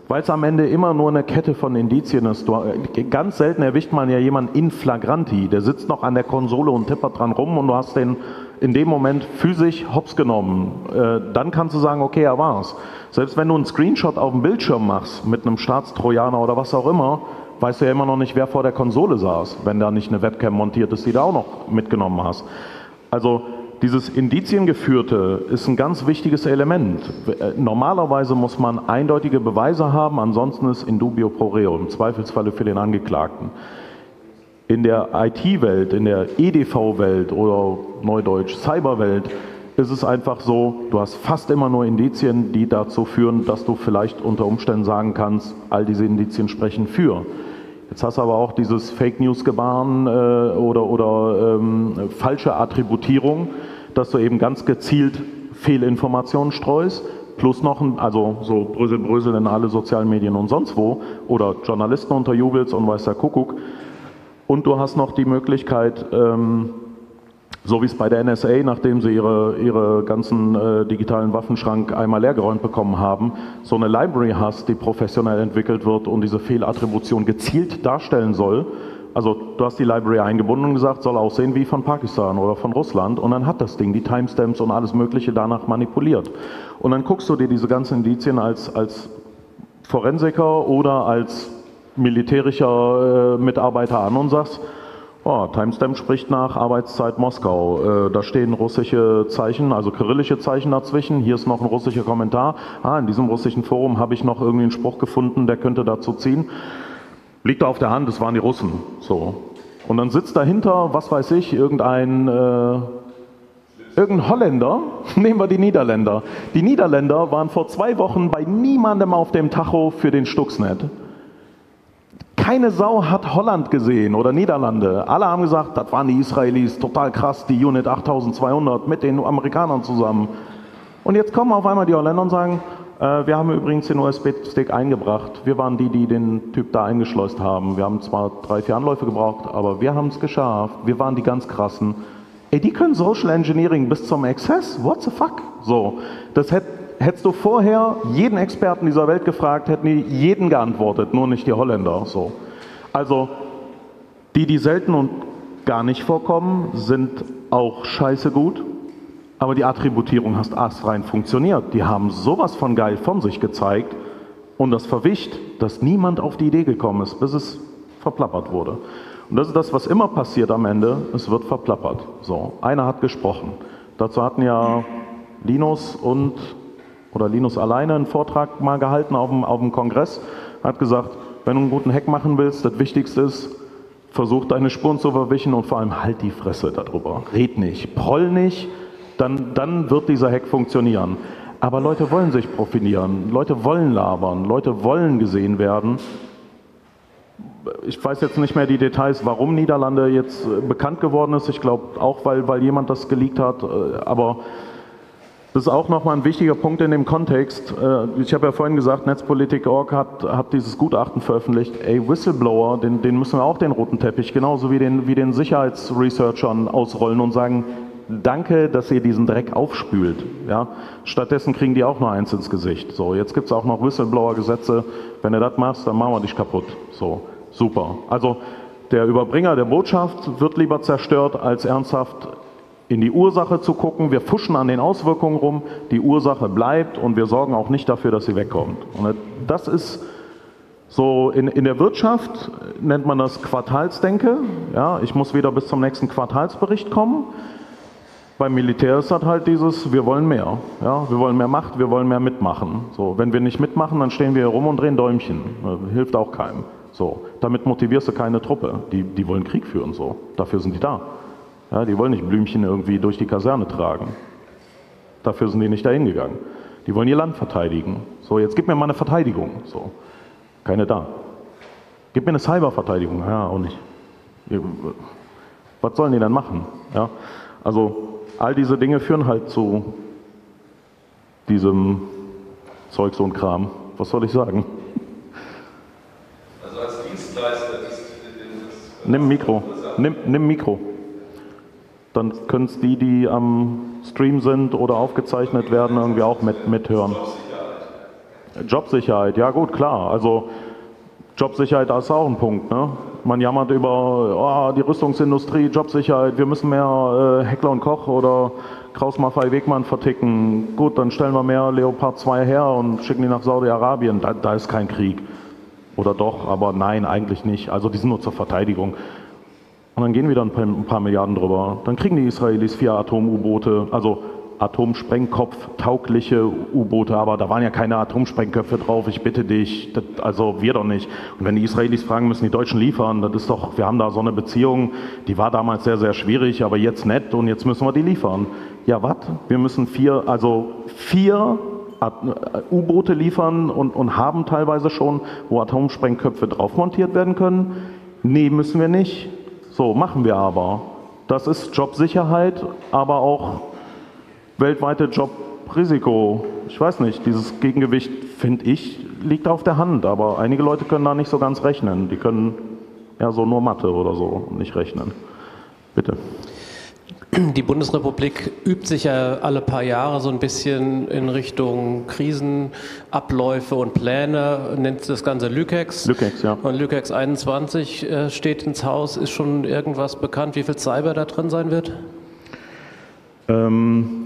weil es am Ende immer nur eine Kette von Indizien ist. Du, ganz selten erwischt man ja jemanden in flagranti, der sitzt noch an der Konsole und tippert dran rum und du hast den in dem Moment physisch hops genommen. Äh, dann kannst du sagen, okay, er war's. Selbst wenn du einen Screenshot auf dem Bildschirm machst mit einem Staatstrojaner oder was auch immer, weißt du ja immer noch nicht, wer vor der Konsole saß, wenn da nicht eine Webcam montiert ist, die du auch noch mitgenommen hast. Also dieses Indiziengeführte ist ein ganz wichtiges Element. Normalerweise muss man eindeutige Beweise haben, ansonsten ist in dubio pro reo, im Zweifelsfalle für den Angeklagten. In der I T-Welt, in der E D V-Welt oder neudeutsch Cyberwelt ist es einfach so, du hast fast immer nur Indizien, die dazu führen, dass du vielleicht unter Umständen sagen kannst, all diese Indizien sprechen für. Jetzt hast du aber auch dieses Fake-News-Gebaren äh, oder, oder ähm, falsche Attributierung, dass du eben ganz gezielt Fehlinformationen streust, plus noch, ein, also so Brösel, Brösel in alle sozialen Medien und sonst wo oder Journalisten unterjubelst und weiß der Kuckuck. Und du hast noch die Möglichkeit, ähm, so wie es bei der N S A, nachdem sie ihre, ihre ganzen äh, digitalen Waffenschrank einmal leergeräumt bekommen haben, so eine Library hast, die professionell entwickelt wird und diese Fehlattribution gezielt darstellen soll. Also du hast die Library eingebunden und gesagt, soll aussehen wie von Pakistan oder von Russland und dann hat das Ding die Timestamps und alles Mögliche danach manipuliert. Und dann guckst du dir diese ganzen Indizien als, als Forensiker oder als militärischer äh, Mitarbeiter an und sagst, oh, Timestamp spricht nach Arbeitszeit Moskau, äh, da stehen russische Zeichen, also kyrillische Zeichen dazwischen, hier ist noch ein russischer Kommentar, ah, in diesem russischen Forum habe ich noch irgendwie einen Spruch gefunden, der könnte dazu ziehen, liegt da auf der Hand, das waren die Russen, so. Und dann sitzt dahinter, was weiß ich, irgendein... Äh, Irgendein Holländer, nehmen wir die Niederländer. Die Niederländer waren vor zwei Wochen bei niemandem auf dem Tacho für den Stuxnet. Keine Sau hat Holland gesehen oder Niederlande. Alle haben gesagt, das waren die Israelis, total krass, die Unit achttausendzweihundert mit den Amerikanern zusammen. Und jetzt kommen auf einmal die Holländer und sagen, äh, wir haben übrigens den U S B-Stick eingebracht. Wir waren die, die den Typ da eingeschleust haben. Wir haben zwar drei, vier Anläufe gebraucht, aber wir haben es geschafft. Wir waren die ganz krassen. Ey, die können Social Engineering bis zum Exzess? What the fuck? So, das hätt, hättest du vorher jeden Experten dieser Welt gefragt, hätten die jeden geantwortet, nur nicht die Holländer. So. Also, die, die selten und gar nicht vorkommen, sind auch scheiße gut, aber die Attributierung hast astrein funktioniert. Die haben sowas von geil von sich gezeigt und das verwischt, dass niemand auf die Idee gekommen ist, bis es verplappert wurde. Und das ist das, was immer passiert am Ende, es wird verplappert. So, einer hat gesprochen, Dazu hatten ja Linus und oder Linus alleine einen Vortrag mal gehalten auf dem, auf dem Kongress, hat gesagt, wenn du einen guten Hack machen willst, das Wichtigste ist, versuch deine Spuren zu verwischen und vor allem halt die Fresse darüber. Red nicht, proll nicht, dann, dann wird dieser Hack funktionieren. Aber Leute wollen sich profilieren, Leute wollen labern, Leute wollen gesehen werden. Ich weiß jetzt nicht mehr die Details, warum Niederlande jetzt bekannt geworden ist. Ich glaube auch, weil, weil jemand das geleakt hat, aber das ist auch nochmal ein wichtiger Punkt in dem Kontext. Ich habe ja vorhin gesagt, Netzpolitik punkt org hat, hat dieses Gutachten veröffentlicht. Ey, Whistleblower, den, den müssen wir auch den roten Teppich, genauso wie den, wie den Sicherheitsresearchern ausrollen und sagen, danke, dass ihr diesen Dreck aufspült. Ja? Stattdessen kriegen die auch nur eins ins Gesicht. So, jetzt gibt es auch noch Whistleblower-Gesetze. Wenn du das machst, dann machen wir dich kaputt. So, super. Also der Überbringer der Botschaft wird lieber zerstört, als ernsthaft in die Ursache zu gucken. Wir fuschen an den Auswirkungen rum, die Ursache bleibt und wir sorgen auch nicht dafür, dass sie wegkommt. Und das ist so, in, in der Wirtschaft nennt man das Quartalsdenke. Ja, ich muss wieder bis zum nächsten Quartalsbericht kommen. Beim Militär ist das halt dieses, wir wollen mehr. Ja, wir wollen mehr Macht, wir wollen mehr mitmachen. So, wenn wir nicht mitmachen, dann stehen wir hier rum und drehen Däumchen. Hilft auch keinem. So, damit motivierst du keine Truppe. Die, die wollen Krieg führen, so. Dafür sind die da. Ja, die wollen nicht Blümchen irgendwie durch die Kaserne tragen. Dafür sind die nicht dahin gegangen. Die wollen ihr Land verteidigen. So, jetzt gib mir mal eine Verteidigung. So, keine da. Gib mir eine Cyberverteidigung. Ja, auch nicht. Was sollen die dann machen? Ja, also all diese Dinge führen halt zu diesem Zeug, so ein Kram. Was soll ich sagen? Also als Dienstleister ist... Nimm Mikro. Nimm, nimm Mikro. Dann können es die, die am Stream sind oder aufgezeichnet werden, irgendwie auch mit, mithören. Jobsicherheit. Jobsicherheit, ja gut, klar. Also Jobsicherheit ist auch ein Punkt. Ne? Man jammert über oh, die Rüstungsindustrie, Jobsicherheit, wir müssen mehr äh, Heckler und Koch oder Krauss-Maffei Wegmann verticken. Gut, dann stellen wir mehr Leopard zwei her und schicken die nach Saudi-Arabien. Da, da ist kein Krieg. Oder doch, aber nein, eigentlich nicht. Also die sind nur zur Verteidigung. Und dann gehen wieder ein paar, ein paar Milliarden drüber. Dann kriegen die Israelis vier Atom-U-Boote, also Atomsprengkopf-taugliche U-Boote, aber da waren ja keine Atomsprengköpfe drauf, ich bitte dich, das, also wir doch nicht. Und wenn die Israelis fragen, müssen die Deutschen liefern, das ist doch, wir haben da so eine Beziehung, die war damals sehr, sehr schwierig, aber jetzt nett und jetzt müssen wir die liefern. Ja, was? Wir müssen vier, also vier U-Boote liefern und, und haben teilweise schon, wo Atomsprengköpfe drauf montiert werden können? Nee, müssen wir nicht. So, machen wir aber. Das ist Jobsicherheit, aber auch weltweite Jobrisiko. Ich weiß nicht, dieses Gegengewicht, finde ich, liegt auf der Hand, aber einige Leute können da nicht so ganz rechnen. Die können ja so nur Mathe oder so nicht rechnen. Bitte. Die Bundesrepublik übt sich ja alle paar Jahre so ein bisschen in Richtung Krisenabläufe und Pläne, nennt das Ganze Lükex. Lükex, ja. Und Lükex einundzwanzig steht ins Haus. Ist schon irgendwas bekannt, wie viel Cyber da drin sein wird? Ähm,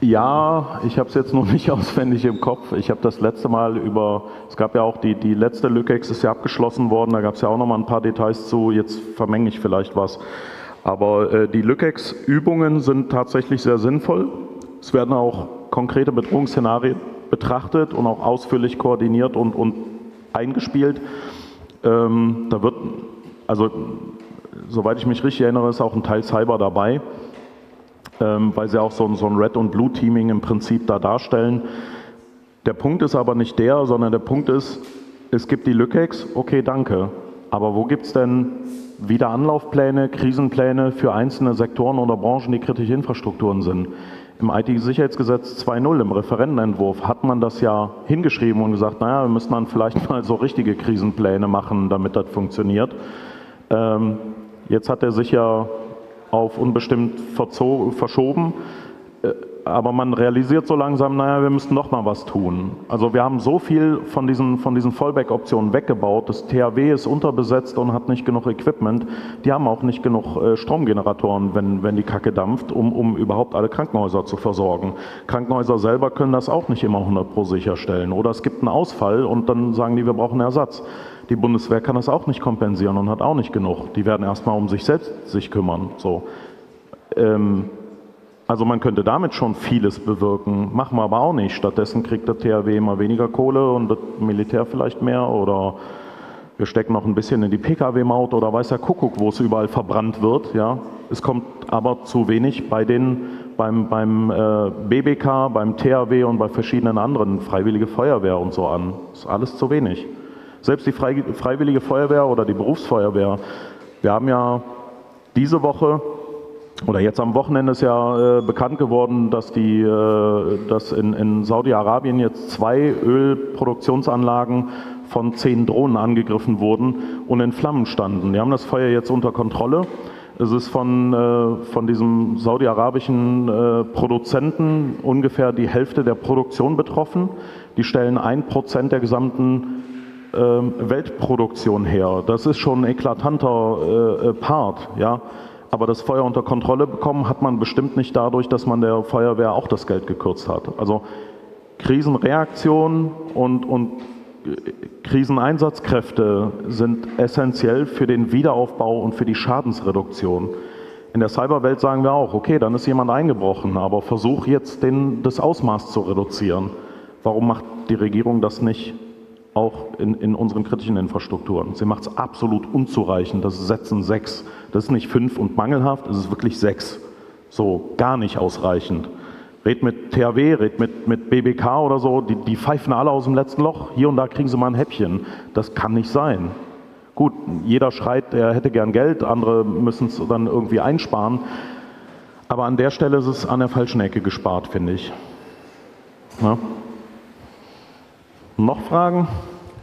ja, ich habe es jetzt noch nicht auswendig im Kopf. Ich habe das letzte Mal über, es gab ja auch die, die letzte Lükex ist ja abgeschlossen worden, da gab es ja auch noch mal ein paar Details zu, jetzt vermenge ich vielleicht was. Aber äh, die Lükex-Übungen sind tatsächlich sehr sinnvoll. Es werden auch konkrete Bedrohungsszenarien betrachtet und auch ausführlich koordiniert und, und eingespielt. Ähm, da wird, also soweit ich mich richtig erinnere, ist auch ein Teil Cyber dabei, ähm, weil sie auch so, so ein Red- und Blue-Teaming im Prinzip da darstellen. Der Punkt ist aber nicht der, sondern der Punkt ist, es gibt die Lükex, okay, danke. Aber wo gibt es denn wieder Anlaufpläne, Krisenpläne für einzelne Sektoren oder Branchen, die kritische Infrastrukturen sind? Im I T-Sicherheitsgesetz zwei punkt null, im Referentenentwurf, hat man das ja hingeschrieben und gesagt, naja, wir müssen dann vielleicht mal so richtige Krisenpläne machen, damit das funktioniert. Ähm, jetzt hat er sich ja auf unbestimmt verschoben, äh, aber man realisiert so langsam, naja, wir müssen noch mal was tun. Also wir haben so viel von diesen, von diesen Fallback-Optionen weggebaut. Das T H W ist unterbesetzt und hat nicht genug Equipment. Die haben auch nicht genug äh, Stromgeneratoren, wenn, wenn die Kacke dampft, um, um überhaupt alle Krankenhäuser zu versorgen. Krankenhäuser selber können das auch nicht immer hundert Prozent sicherstellen. Oder es gibt einen Ausfall und dann sagen die, wir brauchen Ersatz. Die Bundeswehr kann das auch nicht kompensieren und hat auch nicht genug. Die werden erstmal um sich selbst sich kümmern. So. Ähm, Also man könnte damit schon vieles bewirken, machen wir aber auch nicht. Stattdessen kriegt der T H W immer weniger Kohle und das Militär vielleicht mehr oder wir stecken noch ein bisschen in die P K W-Maut oder weiß der Kuckuck, wo es überall verbrannt wird. Ja. Es kommt aber zu wenig bei den, beim, beim äh, B B K, beim T H W und bei verschiedenen anderen, Freiwillige Feuerwehr und so an. Ist alles zu wenig. Selbst die Frei, Freiwillige Feuerwehr oder die Berufsfeuerwehr. Wir haben ja diese Woche oder jetzt am Wochenende ist ja äh, bekannt geworden, dass, die, äh, dass in, in Saudi-Arabien jetzt zwei Ölproduktionsanlagen von zehn Drohnen angegriffen wurden und in Flammen standen. Die haben das Feuer jetzt unter Kontrolle. Es ist von, äh, von diesem saudi-arabischen äh, Produzenten ungefähr die Hälfte der Produktion betroffen. Die stellen ein Prozent der gesamten äh, Weltproduktion her. Das ist schon ein eklatanter äh, Part, ja. Aber das Feuer unter Kontrolle bekommen hat man bestimmt nicht dadurch, dass man der Feuerwehr auch das Geld gekürzt hat. Also Krisenreaktion und, und Kriseneinsatzkräfte sind essentiell für den Wiederaufbau und für die Schadensreduktion. In der Cyberwelt sagen wir auch, okay, dann ist jemand eingebrochen, aber versuch jetzt den, das Ausmaß zu reduzieren. Warum macht die Regierung das nicht auch in, in unseren kritischen Infrastrukturen? Sie macht es absolut unzureichend, das setzen sechs. Das ist nicht fünf und mangelhaft, es ist wirklich sechs. So, gar nicht ausreichend. Red mit T H W, red mit, mit B B K oder so, die, die pfeifen alle aus dem letzten Loch, hier und da kriegen sie mal ein Häppchen. Das kann nicht sein. Gut, jeder schreit, er hätte gern Geld, andere müssen es dann irgendwie einsparen. Aber an der Stelle ist es an der falschen Ecke gespart, finde ich. Ja. Noch Fragen?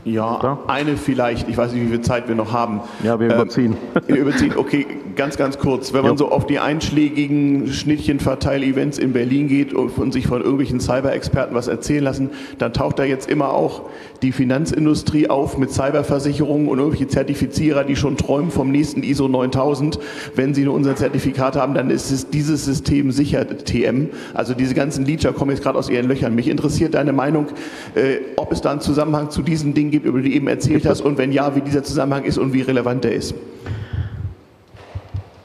Ja, ja, eine vielleicht. Ich weiß nicht, wie viel Zeit wir noch haben. Ja, wir überziehen. Ähm, wir überziehen. Okay, ganz, ganz kurz. Wenn man ja. so auf die einschlägigen Schnittchenverteil-Events in Berlin geht und, und sich von irgendwelchen Cyber-Experten was erzählen lassen, dann taucht da jetzt immer auch die Finanzindustrie auf mit Cyberversicherungen und irgendwelche Zertifizierer, die schon träumen vom nächsten I S O neuntausend. Wenn sie nur unser Zertifikat haben, dann ist es dieses System sicher, T M. Also diese ganzen Leacher kommen jetzt gerade aus ihren Löchern. Mich interessiert deine Meinung, äh, ob es da einen Zusammenhang zu diesen Dingen gibt, über die du eben erzählt hast, und wenn ja, wie dieser Zusammenhang ist und wie relevant der ist.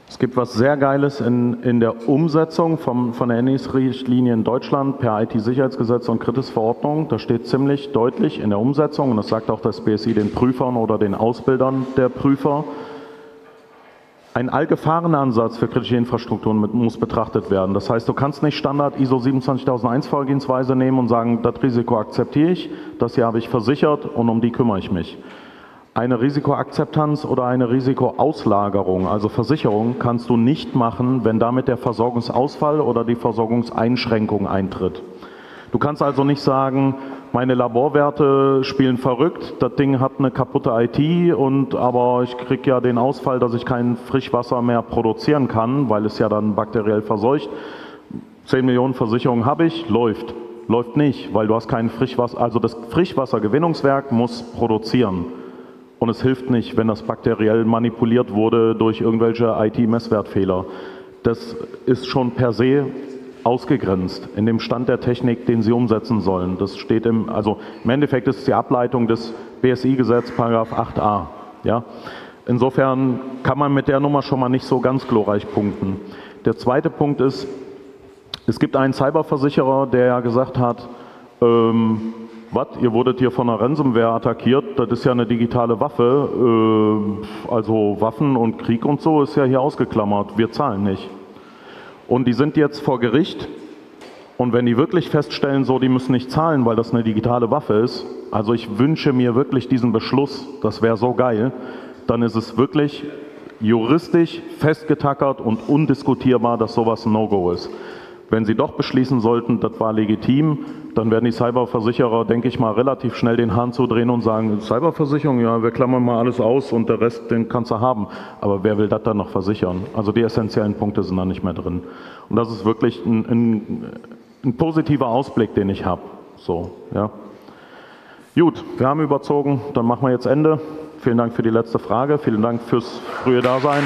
Es gibt was sehr Geiles in, in der Umsetzung vom, von der N I S-Richtlinie in Deutschland per I T-Sicherheitsgesetz und Kritisverordnung. Da steht ziemlich deutlich in der Umsetzung, und das sagt auch das B S I den Prüfern oder den Ausbildern der Prüfer, ein Allgefahrenansatz für kritische Infrastrukturen mit, muss betrachtet werden. Das heißt, du kannst nicht Standard I S O siebenundzwanzigtausendeins Vorgehensweise nehmen und sagen, das Risiko akzeptiere ich, das hier habe ich versichert und um die kümmere ich mich. Eine Risikoakzeptanz oder eine Risikoauslagerung, also Versicherung, kannst du nicht machen, wenn damit der Versorgungsausfall oder die Versorgungseinschränkung eintritt. Du kannst also nicht sagen, meine Laborwerte spielen verrückt, das Ding hat eine kaputte I T, und aber ich kriege ja den Ausfall, dass ich kein Frischwasser mehr produzieren kann, weil es ja dann bakteriell verseucht. zehn Millionen Versicherungen habe ich, läuft. Läuft nicht, weil du hast kein Frischwasser, also das Frischwassergewinnungswerk muss produzieren. Und es hilft nicht, wenn das bakteriell manipuliert wurde durch irgendwelche I T-Messwertfehler. Das ist schon per se ausgegrenzt in dem Stand der Technik, den sie umsetzen sollen. Das steht im, also im Endeffekt ist es die Ableitung des B S I-Gesetz Paragraph acht a. Ja? Insofern kann man mit der Nummer schon mal nicht so ganz glorreich punkten. Der zweite Punkt ist, es gibt einen Cyberversicherer, der ja gesagt hat, ähm, was, ihr wurdet hier von einer Ransomware attackiert, das ist ja eine digitale Waffe, äh, also Waffen und Krieg und so ist ja hier ausgeklammert, wir zahlen nicht. Und die sind jetzt vor Gericht, und wenn die wirklich feststellen, so, die müssen nicht zahlen, weil das eine digitale Waffe ist, also ich wünsche mir wirklich diesen Beschluss, das wäre so geil, dann ist es wirklich juristisch festgetackert und undiskutierbar, dass sowas ein No-Go ist. Wenn sie doch beschließen sollten, das war legitim, dann werden die Cyberversicherer, denke ich mal, relativ schnell den Hahn zudrehen und sagen, Cyberversicherung, ja, wir klammern mal alles aus und der Rest, den kannst du haben. Aber wer will das dann noch versichern? Also die essentiellen Punkte sind da nicht mehr drin. Und das ist wirklich ein, ein, ein positiver Ausblick, den ich habe. So, ja. Gut, wir haben überzogen, dann machen wir jetzt Ende. Vielen Dank für die letzte Frage, vielen Dank fürs frühe Dasein.